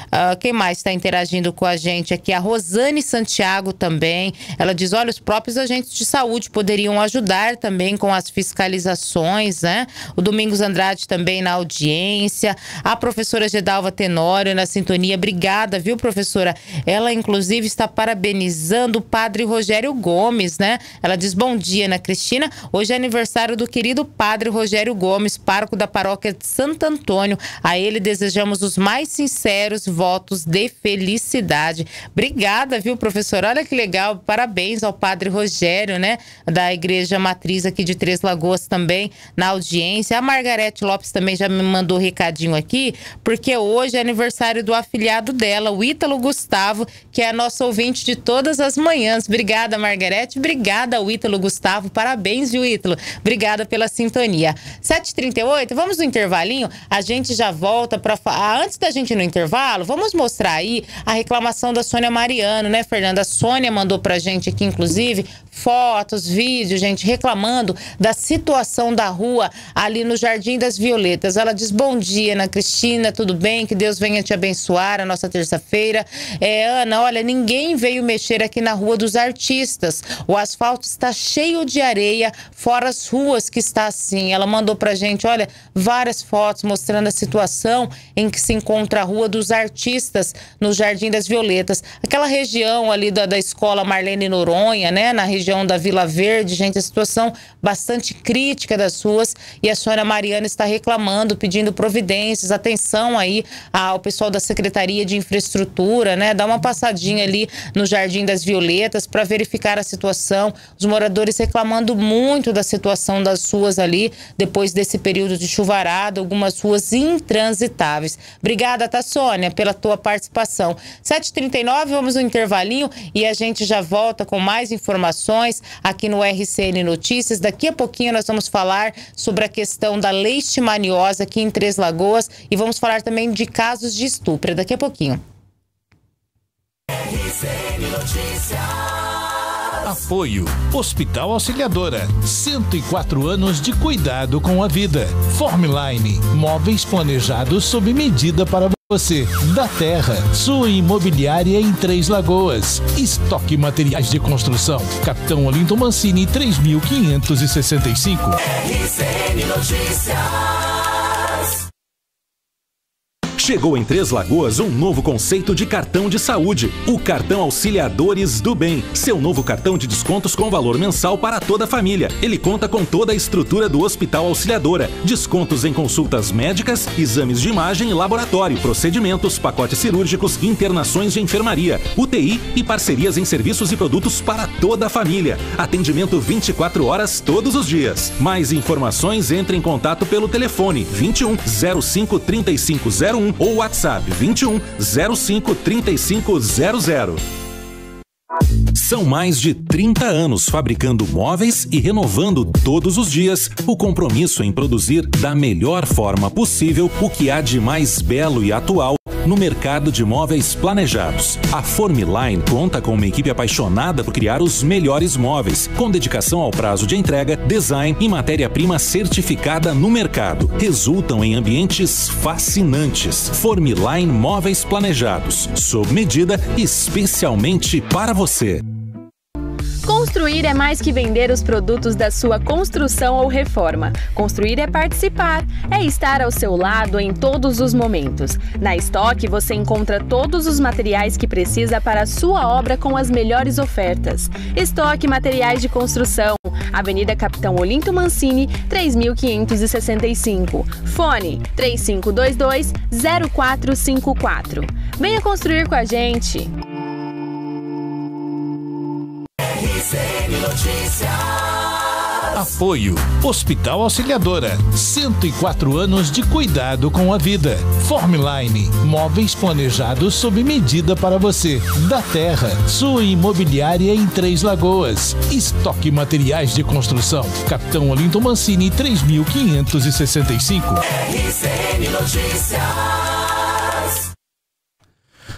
Uh, quem mais está interagindo com a gente aqui? A Rosane Santiago também. Ela diz, olha, os próprios agentes de saúde poderiam ajudar também com as fiscalizações, né? O Domingos Andrade também na audiência. A professora Gedalva Tenório na sintonia. Obrigada, viu, professora? Ela, inclusive, está parabenizando o padre Rogério Gomes, né? Ela diz, bom dia, Ana Cristina. Hoje é aniversário do querido padre Rogério Gomes, pároco da paróquia de Santo Antônio. A ele desejamos os mais sinceros votos de felicidade. Obrigada, viu, professora? Olha que legal, parabéns ao padre Rogério, né, da Igreja Matriz aqui de Três Lagoas também na audiência. A Margarete Lopes também já me mandou um recadinho aqui, porque hoje é aniversário do afilhado dela, o Ítalo Gustavo, que é nosso ouvinte de todas as manhãs. Obrigada, Margarete. Obrigada ao Ítalo Gustavo. Parabéns, viu, Ítalo? Obrigada pela sintonia. companhia. sete e trinta e oito, vamos no intervalinho? A gente já volta para... Antes da gente ir no intervalo, vamos mostrar aí a reclamação da Sônia Mariano, né, Fernanda? A Sônia mandou pra gente aqui, inclusive, fotos, vídeos, gente, reclamando da situação da rua ali no Jardim das Violetas. Ela diz: bom dia, Ana Cristina, tudo bem? Que Deus venha te abençoar a nossa terça-feira. É, Ana, olha, ninguém veio mexer aqui na Rua dos Artistas. O asfalto está cheio de areia, fora as ruas que está assim. Ela mandou pra gente, olha, várias fotos mostrando a situação em que se encontra a Rua dos Artistas no Jardim das Violetas. Aquela região ali da, da Escola Marlene Noronha, né, na região da Vila Verde, gente, a situação bastante crítica das ruas, e a Sônia Mariana está reclamando, pedindo providências, atenção aí ao pessoal da Secretaria de Infraestrutura, né, dá uma passadinha ali no Jardim das Violetas para verificar a situação. Os moradores reclamando muito da situação das ruas ali, depois desse período de chuvarada, algumas ruas intransitáveis. Obrigada, tá, Sônia, pela tua participação. sete e trinta e nove, vamos no intervalinho e a gente já volta com mais informações aqui no R C N Notícias. Daqui a pouquinho nós vamos falar sobre a questão da leishmaniose aqui em Três Lagoas e vamos falar também de casos de estupro. Daqui a pouquinho. R C N Notícias. Apoio. Hospital Auxiliadora. cento e quatro anos de cuidado com a vida. Formaline. Móveis planejados sob medida para você. Da Terra. Sua imobiliária em Três Lagoas. Estoque Materiais de Construção. Capitão Olinto Mancini, três mil quinhentos e sessenta e cinco. R C N Notícias. Chegou em Três Lagoas um novo conceito de cartão de saúde, o Cartão Auxiliadores do Bem. Seu novo cartão de descontos com valor mensal para toda a família. Ele conta com toda a estrutura do Hospital Auxiliadora. Descontos em consultas médicas, exames de imagem e laboratório, procedimentos, pacotes cirúrgicos, internações de enfermaria, U T I e parcerias em serviços e produtos para toda a família. Atendimento vinte e quatro horas todos os dias. Mais informações, entre em contato pelo telefone vinte e um, zero cinco, três cinco zero um ou WhatsApp vinte e um, zero cinco, três cinco zero zero. São mais de trinta anos fabricando móveis e renovando todos os dias o compromisso em produzir da melhor forma possível o que há de mais belo e atual no mercado de móveis planejados. A Formaline conta com uma equipe apaixonada por criar os melhores móveis, com dedicação ao prazo de entrega, design e matéria-prima certificada no mercado. Resultam em ambientes fascinantes. Formaline Móveis Planejados, sob medida, especialmente para você. Construir é mais que vender os produtos da sua construção ou reforma. Construir é participar, é estar ao seu lado em todos os momentos. Na Estoque você encontra todos os materiais que precisa para a sua obra com as melhores ofertas. Estoque Materiais de Construção, Avenida Capitão Olinto Mancini, três mil quinhentos e sessenta e cinco. Fone três cinco dois dois, zero quatro cinco quatro. Venha construir com a gente! R C N Notícias. Apoio. Hospital Auxiliadora. cento e quatro anos de cuidado com a vida. Formaline. Móveis planejados sob medida para você. Da Terra. Sua imobiliária em Três Lagoas. Estoque Materiais de Construção. Capitão Olinto Mancini, três mil quinhentos e sessenta e cinco. R C N Notícias.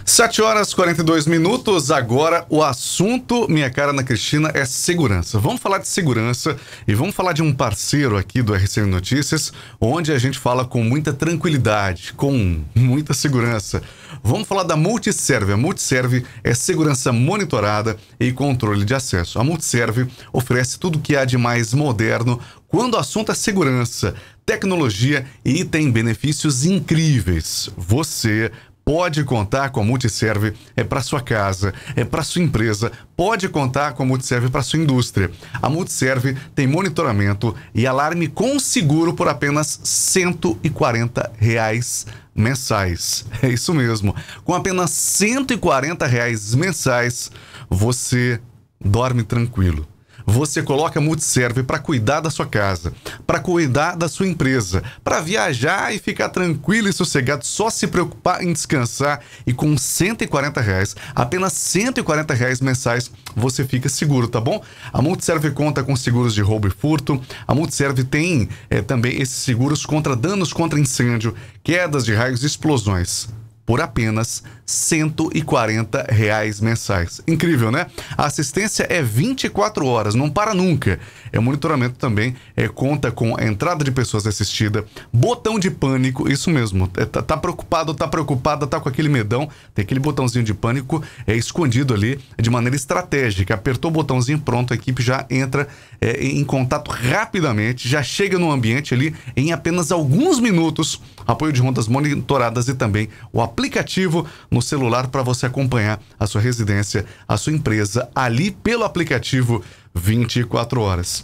sete horas e quarenta e dois minutos, agora o assunto, minha cara Ana Cristina, é segurança. Vamos falar de segurança e vamos falar de um parceiro aqui do R C N Notícias, onde a gente fala com muita tranquilidade, com muita segurança. Vamos falar da Multiserve. A Multiserve é segurança monitorada e controle de acesso. A Multiserve oferece tudo o que há de mais moderno quando o assunto é segurança, tecnologia e tem benefícios incríveis. Você pode contar com a Multiserve, é para sua casa, é para sua empresa, pode contar com a Multiserve para sua indústria. A Multiserve tem monitoramento e alarme com seguro por apenas cento e quarenta reais mensais. É isso mesmo, com apenas cento e quarenta reais mensais, você dorme tranquilo. Você coloca Multiserve para cuidar da sua casa, para cuidar da sua empresa, para viajar e ficar tranquilo e sossegado, só se preocupar em descansar. E com cento e quarenta reais, apenas cento e quarenta reais mensais, você fica seguro, tá bom? A Multiserve conta com seguros de roubo e furto. A Multiserve tem é, também esses seguros contra danos contra incêndio, quedas de raios e explosões, por apenas cento e quarenta reais mensais. Incrível, né? A assistência é vinte e quatro horas, não para nunca. É monitoramento também, é, conta com a entrada de pessoas assistida, botão de pânico, isso mesmo. É, tá, tá preocupado, tá preocupada, tá com aquele medão, tem aquele botãozinho de pânico é, escondido ali de maneira estratégica. Apertou o botãozinho, pronto, a equipe já entra é, em contato rapidamente, já chega no ambiente ali em apenas alguns minutos. Apoio de rondas monitoradas e também o aplicativo no celular para você acompanhar a sua residência, a sua empresa, ali pelo aplicativo vinte e quatro horas.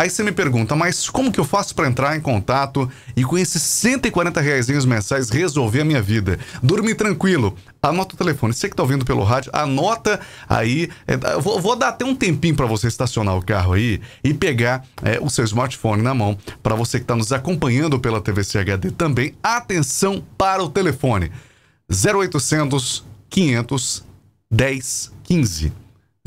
Aí você me pergunta, mas como que eu faço para entrar em contato e com esses cento e quarenta reais mensais resolver a minha vida? Dormir tranquilo. Anota o telefone. Você que está ouvindo pelo rádio, anota aí. Eu vou, vou dar até um tempinho para você estacionar o carro aí e pegar é, o seu smartphone na mão. Para você que está nos acompanhando pela T V C H D também, atenção para o telefone. zero oitocentos, quinhentos, dez, quinze.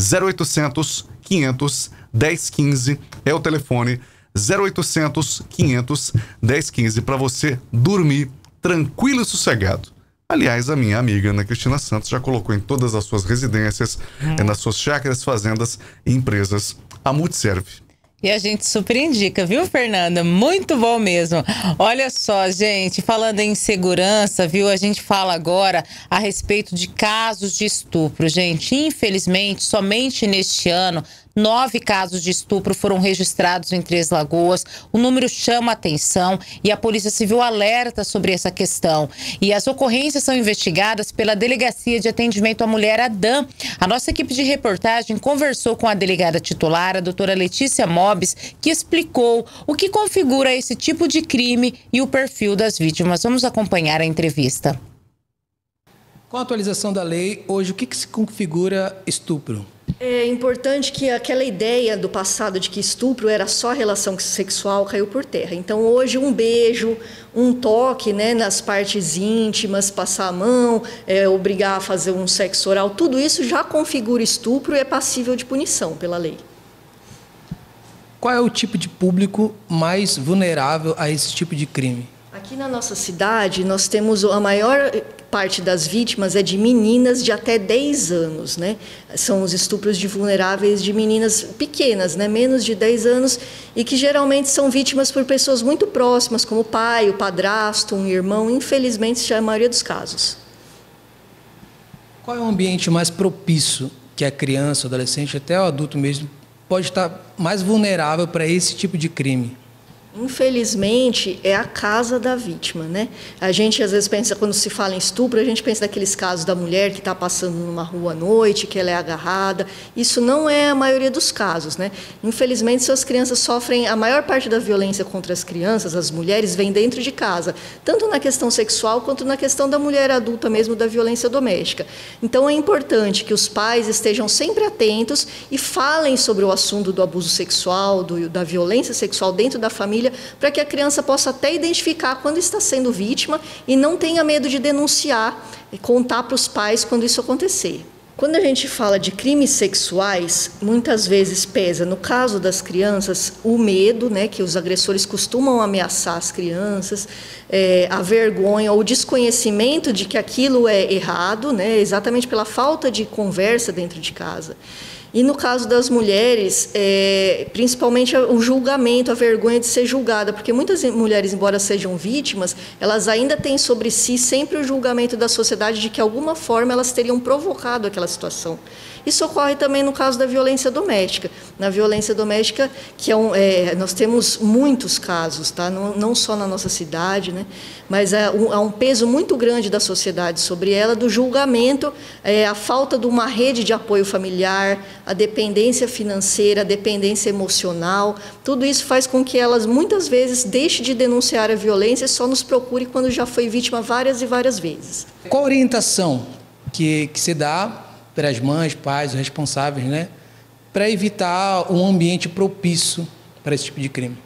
zero oitocentos, quinhentos, dez, quinze é o telefone. Zero oitocentos, quinhentos, dez, quinze para você dormir tranquilo e sossegado. Aliás, a minha amiga Ana Cristina Santos já colocou em todas as suas residências, é. nas suas chácaras, fazendas e empresas, a Multiserve. E a gente super indica, viu, Fernanda? Muito bom mesmo. Olha só, gente, falando em segurança, viu? A gente fala agora a respeito de casos de estupro, gente. Infelizmente, somente neste ano, nove casos de estupro foram registrados em Três Lagoas. O número chama a atenção e a Polícia Civil alerta sobre essa questão. E as ocorrências são investigadas pela Delegacia de Atendimento à Mulher, ADAM. A nossa equipe de reportagem conversou com a delegada titular, a doutora Letícia Mobis, que explicou o que configura esse tipo de crime e o perfil das vítimas. Vamos acompanhar a entrevista. Com a atualização da lei, hoje o que, que se configura estupro? É importante que aquela ideia do passado de que estupro era só relação sexual caiu por terra. Então hoje um beijo, um toque, né, nas partes íntimas, passar a mão, é, obrigar a fazer um sexo oral, tudo isso já configura estupro e é passível de punição pela lei. Qual é o tipo de público mais vulnerável a esse tipo de crime? Aqui na nossa cidade, nós temos a maior parte das vítimas é de meninas de até dez anos, né? São os estupros de vulneráveis de meninas pequenas, né? Menos de dez anos, e que geralmente são vítimas por pessoas muito próximas, como o pai, o padrasto, um irmão, infelizmente, isso é a maioria dos casos. Qual é o ambiente mais propício que a criança, o adolescente, até o adulto mesmo, pode estar mais vulnerável para esse tipo de crime? Infelizmente, é a casa da vítima, né? A gente às vezes pensa, quando se fala em estupro, a gente pensa naqueles casos da mulher que está passando numa rua à noite, que ela é agarrada. Isso não é a maioria dos casos, né? Infelizmente, suas crianças sofrem, a maior parte da violência contra as crianças, as mulheres, vem dentro de casa, tanto na questão sexual quanto na questão da mulher adulta mesmo, da violência doméstica. Então, é importante que os pais estejam sempre atentos e falem sobre o assunto do abuso sexual, do, da violência sexual dentro da família, para que a criança possa até identificar quando está sendo vítima e não tenha medo de denunciar e contar para os pais quando isso acontecer. Quando a gente fala de crimes sexuais, muitas vezes pesa, no caso das crianças, o medo, né, que os agressores costumam ameaçar as crianças, é, a vergonha ou o desconhecimento de que aquilo é errado, né, exatamente pela falta de conversa dentro de casa. E no caso das mulheres, é, principalmente o julgamento, a vergonha de ser julgada, porque muitas mulheres, embora sejam vítimas, elas ainda têm sobre si sempre o julgamento da sociedade de que, de alguma forma, elas teriam provocado aquela situação. Isso ocorre também no caso da violência doméstica. Na violência doméstica, que é um, é, nós temos muitos casos, tá? não, não só na nossa cidade, né? Mas há um, há um peso muito grande da sociedade sobre ela, do julgamento, é, a falta de uma rede de apoio familiar, a dependência financeira, a dependência emocional, tudo isso faz com que elas muitas vezes deixem de denunciar a violência e só nos procure quando já foi vítima várias e várias vezes. Qual a orientação que, que se dá para as mães, pais, os responsáveis, né, para evitar um ambiente propício para esse tipo de crime.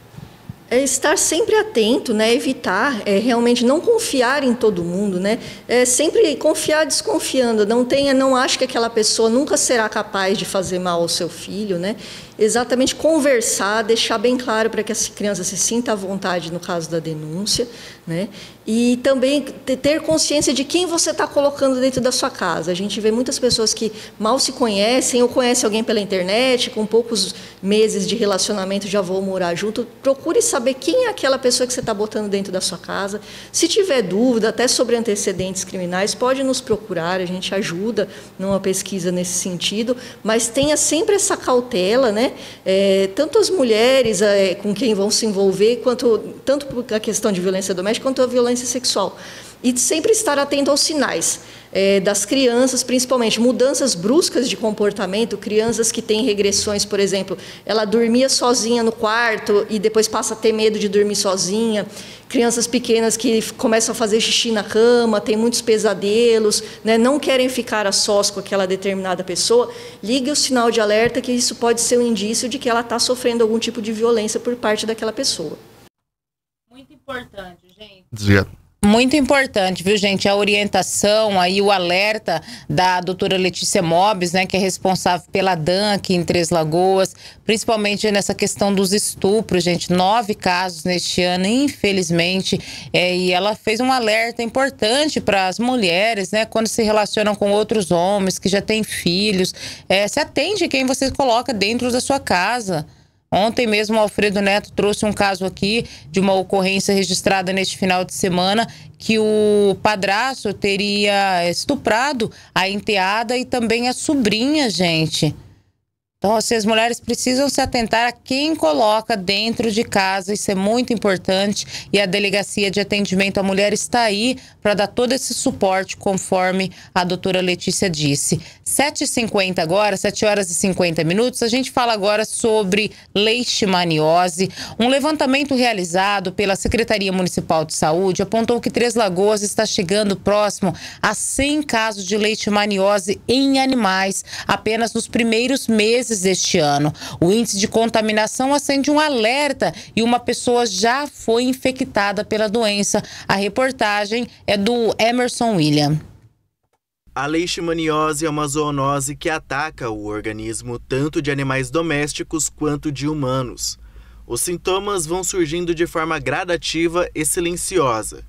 É estar sempre atento, né? Evitar, é, realmente não confiar em todo mundo, né? É sempre confiar desconfiando, não tenha, não ache que aquela pessoa nunca será capaz de fazer mal ao seu filho, né? Exatamente conversar, deixar bem claro para que essa criança se sinta à vontade no caso da denúncia, né? E também ter consciência de quem você está colocando dentro da sua casa. A gente vê muitas pessoas que mal se conhecem ou conhecem alguém pela internet, com poucos meses de relacionamento já vão morar junto. Procure saber quem é aquela pessoa que você está botando dentro da sua casa. Se tiver dúvida, até sobre antecedentes criminais, pode nos procurar, a gente ajuda numa pesquisa nesse sentido, mas tenha sempre essa cautela, né? É, tanto as mulheres é, com quem vão se envolver, quanto, tanto a questão de violência doméstica quanto a violência sexual. E sempre estar atento aos sinais é, das crianças, principalmente mudanças bruscas de comportamento, crianças que têm regressões, por exemplo, ela dormia sozinha no quarto e depois passa a ter medo de dormir sozinha, crianças pequenas que começam a fazer xixi na cama, têm muitos pesadelos, né, não querem ficar a sós com aquela determinada pessoa, ligue o sinal de alerta que isso pode ser um indício de que ela está sofrendo algum tipo de violência por parte daquela pessoa. Muito importante, gente. Dizia. Muito importante, viu, gente? A orientação, aí o alerta da doutora Letícia Mobis, né, que é responsável pela D A M aqui em Três Lagoas, principalmente nessa questão dos estupros, gente. Nove casos neste ano, infelizmente, é, e ela fez um alerta importante para as mulheres, né, quando se relacionam com outros homens que já têm filhos. É, se atende a quem você coloca dentro da sua casa. Ontem mesmo o Alfredo Neto trouxe um caso aqui de uma ocorrência registrada neste final de semana que o padrasto teria estuprado a enteada e também a sobrinha, gente. Então, assim, as mulheres precisam se atentar a quem coloca dentro de casa, isso é muito importante. E a Delegacia de Atendimento à Mulher está aí para dar todo esse suporte, conforme a doutora Letícia disse. sete e cinquenta agora, sete horas e cinquenta minutos, a gente fala agora sobre leishmaniose. Um levantamento realizado pela Secretaria Municipal de Saúde apontou que Três Lagoas está chegando próximo a cem casos de leishmaniose em animais, apenas nos primeiros meses este ano. O índice de contaminação acende um alerta e uma pessoa já foi infectada pela doença. A reportagem é do Emerson William. A leishmaniose é uma zoonose que ataca o organismo tanto de animais domésticos quanto de humanos. Os sintomas vão surgindo de forma gradativa e silenciosa.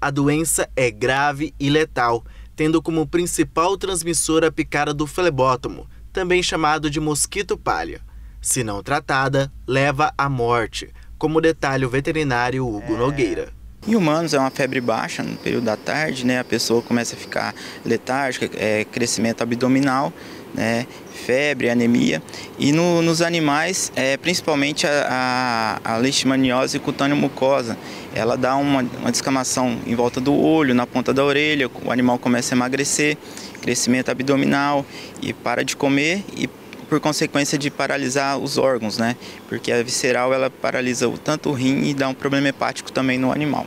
A doença é grave e letal, tendo como principal transmissora a picada do flebótomo, também chamado de mosquito palha. Se não tratada, leva à morte, como detalha o veterinário Hugo é... Nogueira. Em humanos é uma febre baixa no período da tarde, né? A pessoa começa a ficar letárgica, é, crescimento abdominal, né? Febre, anemia. E no, nos animais, é, principalmente a, a, a leishmaniose cutâneo-mucosa, ela dá uma, uma descamação em volta do olho, na ponta da orelha, o animal começa a emagrecer, crescimento abdominal e para de comer e por consequência de paralisar os órgãos, né? Porque a visceral ela paralisa tanto o rim e dá um problema hepático também no animal.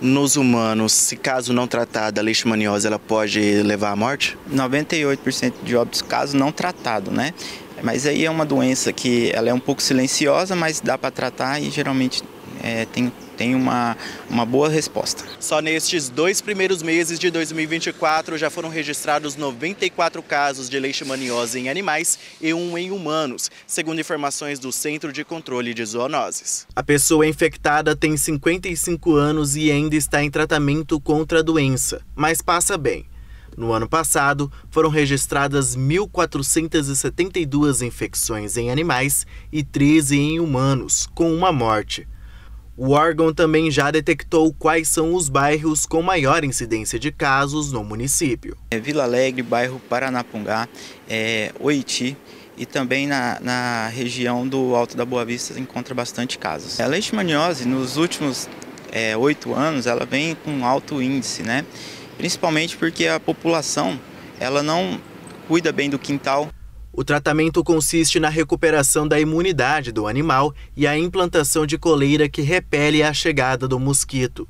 Nos humanos, se caso não tratada, a leishmaniose ela pode levar à morte? noventa e oito por cento de óbitos caso não tratado, né? Mas aí é uma doença que ela é um pouco silenciosa, mas dá para tratar e geralmente é, tem tem uma, uma boa resposta. Só nestes dois primeiros meses de dois mil e vinte e quatro já foram registrados noventa e quatro casos de leishmaniose em animais e um em humanos, segundo informações do Centro de Controle de Zoonoses. A pessoa infectada tem cinquenta e cinco anos e ainda está em tratamento contra a doença, mas passa bem. No ano passado, foram registradas mil quatrocentas e setenta e duas infecções em animais e treze em humanos, com uma morte. O órgão também já detectou quais são os bairros com maior incidência de casos no município. É Vila Alegre, bairro Paranapungá, é, Oiti e também na, na região do Alto da Boa Vista encontra bastante casos. A leishmaniose nos últimos oito é, anos ela vem com alto índice, né? Principalmente porque a população ela não cuida bem do quintal. O tratamento consiste na recuperação da imunidade do animal e a implantação de coleira que repele a chegada do mosquito.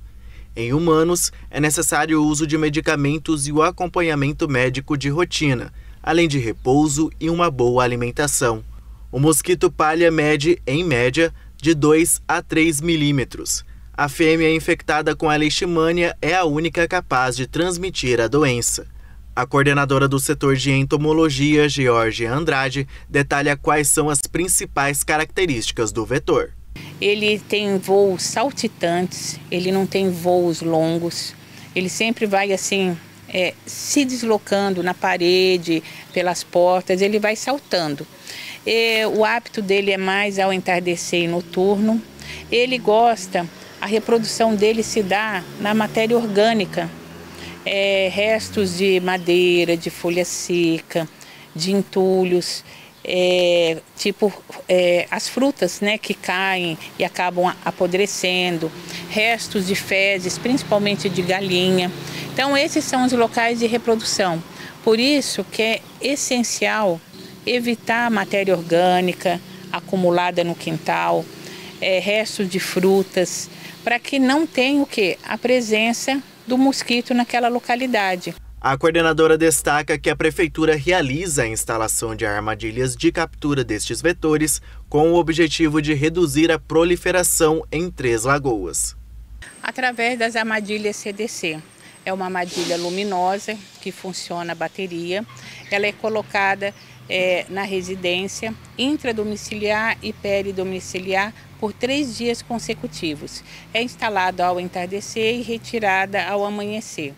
Em humanos, é necessário o uso de medicamentos e o acompanhamento médico de rotina, além de repouso e uma boa alimentação. O mosquito palha mede, em média, de dois a três milímetros. A fêmea infectada com a leishmania é a única capaz de transmitir a doença. A coordenadora do setor de entomologia, Georgia Andrade, detalha quais são as principais características do vetor. Ele tem voos saltitantes, ele não tem voos longos, ele sempre vai assim, é, se deslocando na parede, pelas portas, ele vai saltando. E o hábito dele é mais ao entardecer e noturno. Ele gosta, a reprodução dele se dá na matéria orgânica, é, restos de madeira, de folha seca, de entulhos, é, tipo é, as frutas, né, que caem e acabam apodrecendo, restos de fezes, principalmente de galinha. Então esses são os locais de reprodução, por isso que é essencial evitar a matéria orgânica acumulada no quintal, É, restos de frutas, para que não tenha o quê? A presença do mosquito naquela localidade. A coordenadora destaca que a prefeitura realiza a instalação de armadilhas de captura destes vetores com o objetivo de reduzir a proliferação em Três Lagoas. Através das armadilhas C D C. É uma armadilha luminosa que funciona a bateria. Ela é colocada é, na residência intradomiciliar e peridomiciliar por três dias consecutivos. É instalado ao entardecer e retirada ao amanhecer.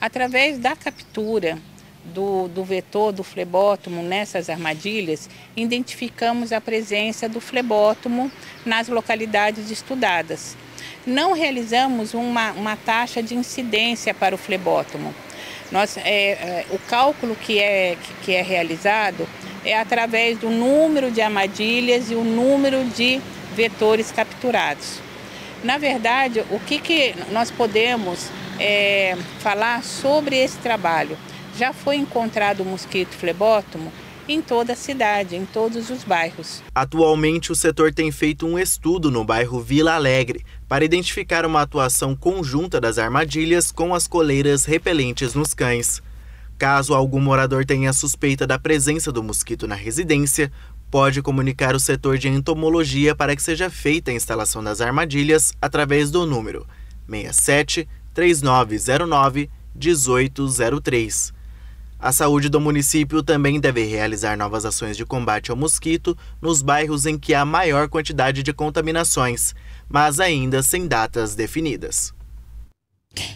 Através da captura do, do vetor do flebótomo nessas armadilhas, identificamos a presença do flebótomo nas localidades estudadas. Não realizamos uma, uma taxa de incidência para o flebótomo. Nós, é, é, o cálculo que é, que, que é realizado é através do número de armadilhas e o número de vetores capturados. Na verdade, o que, que nós podemos é, falar sobre esse trabalho? Já foi encontrado o mosquito flebótomo em toda a cidade, em todos os bairros. Atualmente, o setor tem feito um estudo no bairro Vila Alegre para identificar uma atuação conjunta das armadilhas com as coleiras repelentes nos cães. Caso algum morador tenha suspeita da presença do mosquito na residência, pode comunicar o setor de entomologia para que seja feita a instalação das armadilhas através do número seis sete, três nove zero nove, um oito zero três. A saúde do município também deve realizar novas ações de combate ao mosquito nos bairros em que há maior quantidade de contaminações, mas ainda sem datas definidas.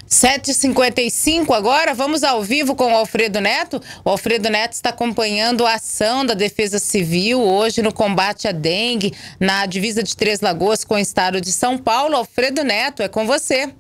sete e cinquenta e cinco agora, vamos ao vivo com o Alfredo Neto. O Alfredo Neto está acompanhando a ação da Defesa Civil hoje no combate à dengue, na divisa de Três Lagoas com o estado de São Paulo. Alfredo Neto, é com você.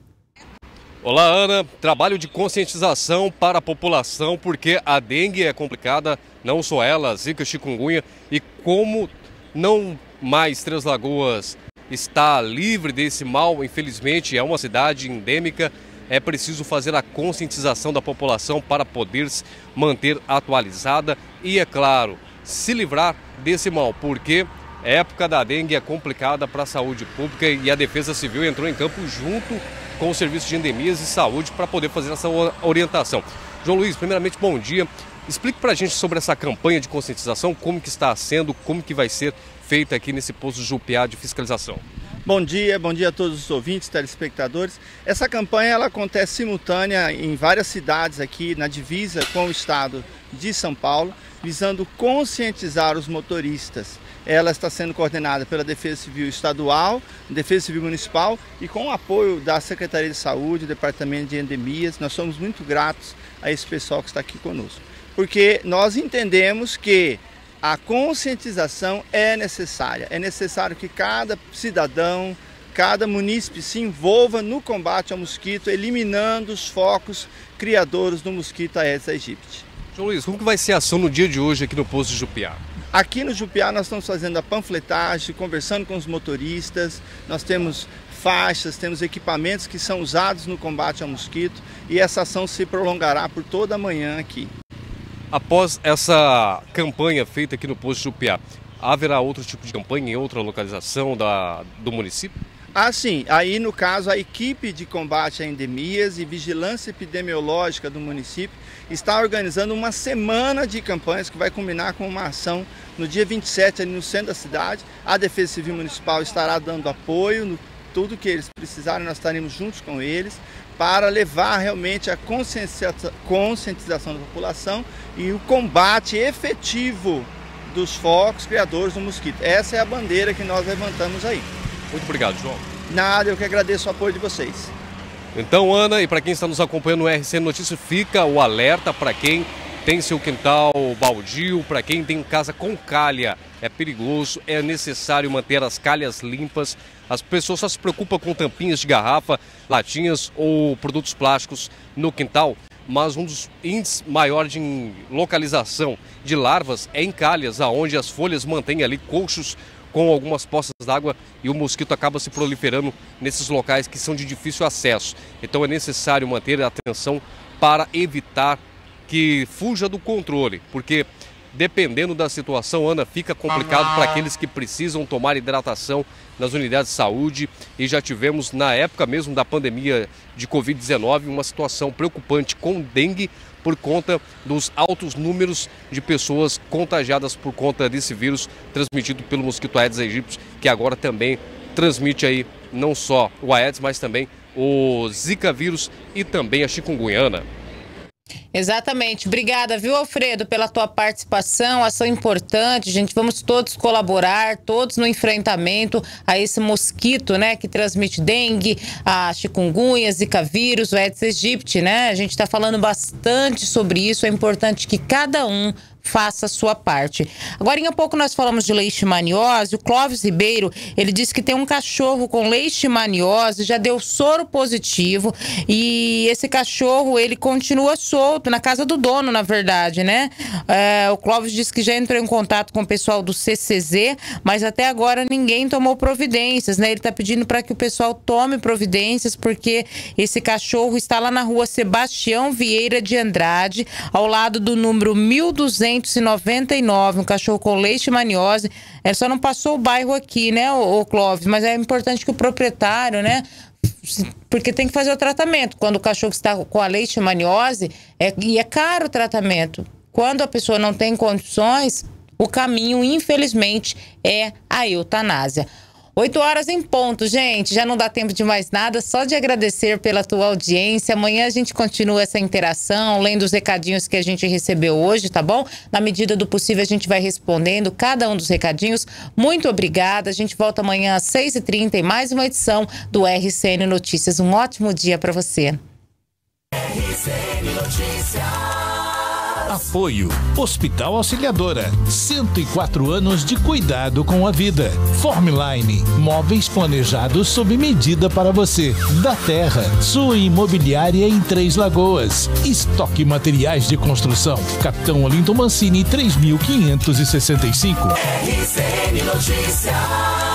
Olá, Ana. Trabalho de conscientização para a população, porque a dengue é complicada, não só ela, zika, chikungunya, e como não mais Três Lagoas está livre desse mal, infelizmente é uma cidade endêmica, é preciso fazer a conscientização da população para poder se manter atualizada e, é claro, se livrar desse mal, porque a época da dengue é complicada para a saúde pública e a Defesa Civil entrou em campo junto com o Serviço de Endemias e Saúde para poder fazer essa orientação. João Luiz, primeiramente, bom dia. Explique para a gente sobre essa campanha de conscientização, como que está sendo, como que vai ser feita aqui nesse posto Jupiá de fiscalização. Bom dia, bom dia a todos os ouvintes, telespectadores. Essa campanha ela acontece simultânea em várias cidades aqui na divisa com o estado de São Paulo, visando conscientizar os motoristas. Ela está sendo coordenada pela Defesa Civil Estadual, Defesa Civil Municipal e com o apoio da Secretaria de Saúde, Departamento de Endemias. Nós somos muito gratos a esse pessoal que está aqui conosco, porque nós entendemos que a conscientização é necessária. É necessário que cada cidadão, cada munícipe se envolva no combate ao mosquito, eliminando os focos criadores do mosquito Aedes aegypti. João Luiz, como que vai ser a ação no dia de hoje aqui no posto de Jupiá? Aqui no Jupiá nós estamos fazendo a panfletagem, conversando com os motoristas, nós temos faixas, temos equipamentos que são usados no combate ao mosquito e essa ação se prolongará por toda a manhã aqui. Após essa campanha feita aqui no posto Jupiá, haverá outro tipo de campanha em outra localização da, do município? Ah, sim. Aí, no caso, a equipe de combate a endemias e vigilância epidemiológica do município está organizando uma semana de campanhas que vai culminar com uma ação no dia vinte e sete, ali no centro da cidade. A Defesa Civil Municipal estará dando apoio no tudo que eles precisarem, nós estaremos juntos com eles para levar realmente a conscientização da população e o combate efetivo dos focos criadores do mosquito. Essa é a bandeira que nós levantamos aí. Muito obrigado, João. Nada, eu que agradeço o apoio de vocês. Então, Ana, e para quem está nos acompanhando no R C N Notícias, fica o alerta para quem tem seu quintal baldio, para quem tem casa com calha. É perigoso, é necessário manter as calhas limpas. As pessoas só se preocupam com tampinhas de garrafa, latinhas ou produtos plásticos no quintal, mas um dos índices maiores de localização de larvas é em calhas, onde as folhas mantêm ali colchos com algumas poças d'água e o mosquito acaba se proliferando nesses locais que são de difícil acesso. Então é necessário manter a atenção para evitar que fuja do controle, porque dependendo da situação, Ana, fica complicado para aqueles que precisam tomar hidratação nas unidades de saúde. E já tivemos, na época mesmo da pandemia de covid dezenove, uma situação preocupante com dengue por conta dos altos números de pessoas contagiadas por conta desse vírus transmitido pelo mosquito Aedes aegypti, que agora também transmite aí não só o Aedes, mas também o Zika vírus e também a chikungunya, Ana. Exatamente. Obrigada, viu, Alfredo, pela tua participação, ação importante, gente. Vamos todos colaborar, todos no enfrentamento a esse mosquito, né, que transmite dengue, a chikungunya, zika vírus, o Aedes aegypti, né? A gente está falando bastante sobre isso, é importante que cada um faça a sua parte. Agora, em pouco nós falamos de leishmaniose. O Clóvis Ribeiro, ele disse que tem um cachorro com leishmaniose, já deu soro positivo e esse cachorro, ele continua solto, na casa do dono, na verdade, né? É, o Clóvis disse que já entrou em contato com o pessoal do C C Z, mas até agora ninguém tomou providências, né? Ele tá pedindo para que o pessoal tome providências, porque esse cachorro está lá na rua Sebastião Vieira de Andrade, ao lado do número mil duzentos e noventa e nove, um cachorro com leishmaniose. É, só não passou o bairro aqui, né, o, o Clóvis? Mas é importante que o proprietário, né, porque tem que fazer o tratamento. Quando o cachorro está com a leishmaniose, é, e é caro o tratamento. Quando a pessoa não tem condições, o caminho, infelizmente, é a eutanásia. oito horas em ponto, gente. Já não dá tempo de mais nada, só de agradecer pela tua audiência. Amanhã a gente continua essa interação, lendo os recadinhos que a gente recebeu hoje, tá bom? Na medida do possível, a gente vai respondendo cada um dos recadinhos. Muito obrigada. A gente volta amanhã às seis e trinta em mais uma edição do R C N Notícias. Um ótimo dia para você. R C N Notícias. Apoio. Hospital Auxiliadora. cento e quatro anos de cuidado com a vida. Formaline. Móveis planejados sob medida para você. Da Terra. Sua imobiliária em Três Lagoas. Estoque Materiais de Construção. Capitão Olinto Mancini, três mil quinhentos e sessenta e cinco. R C N Notícias.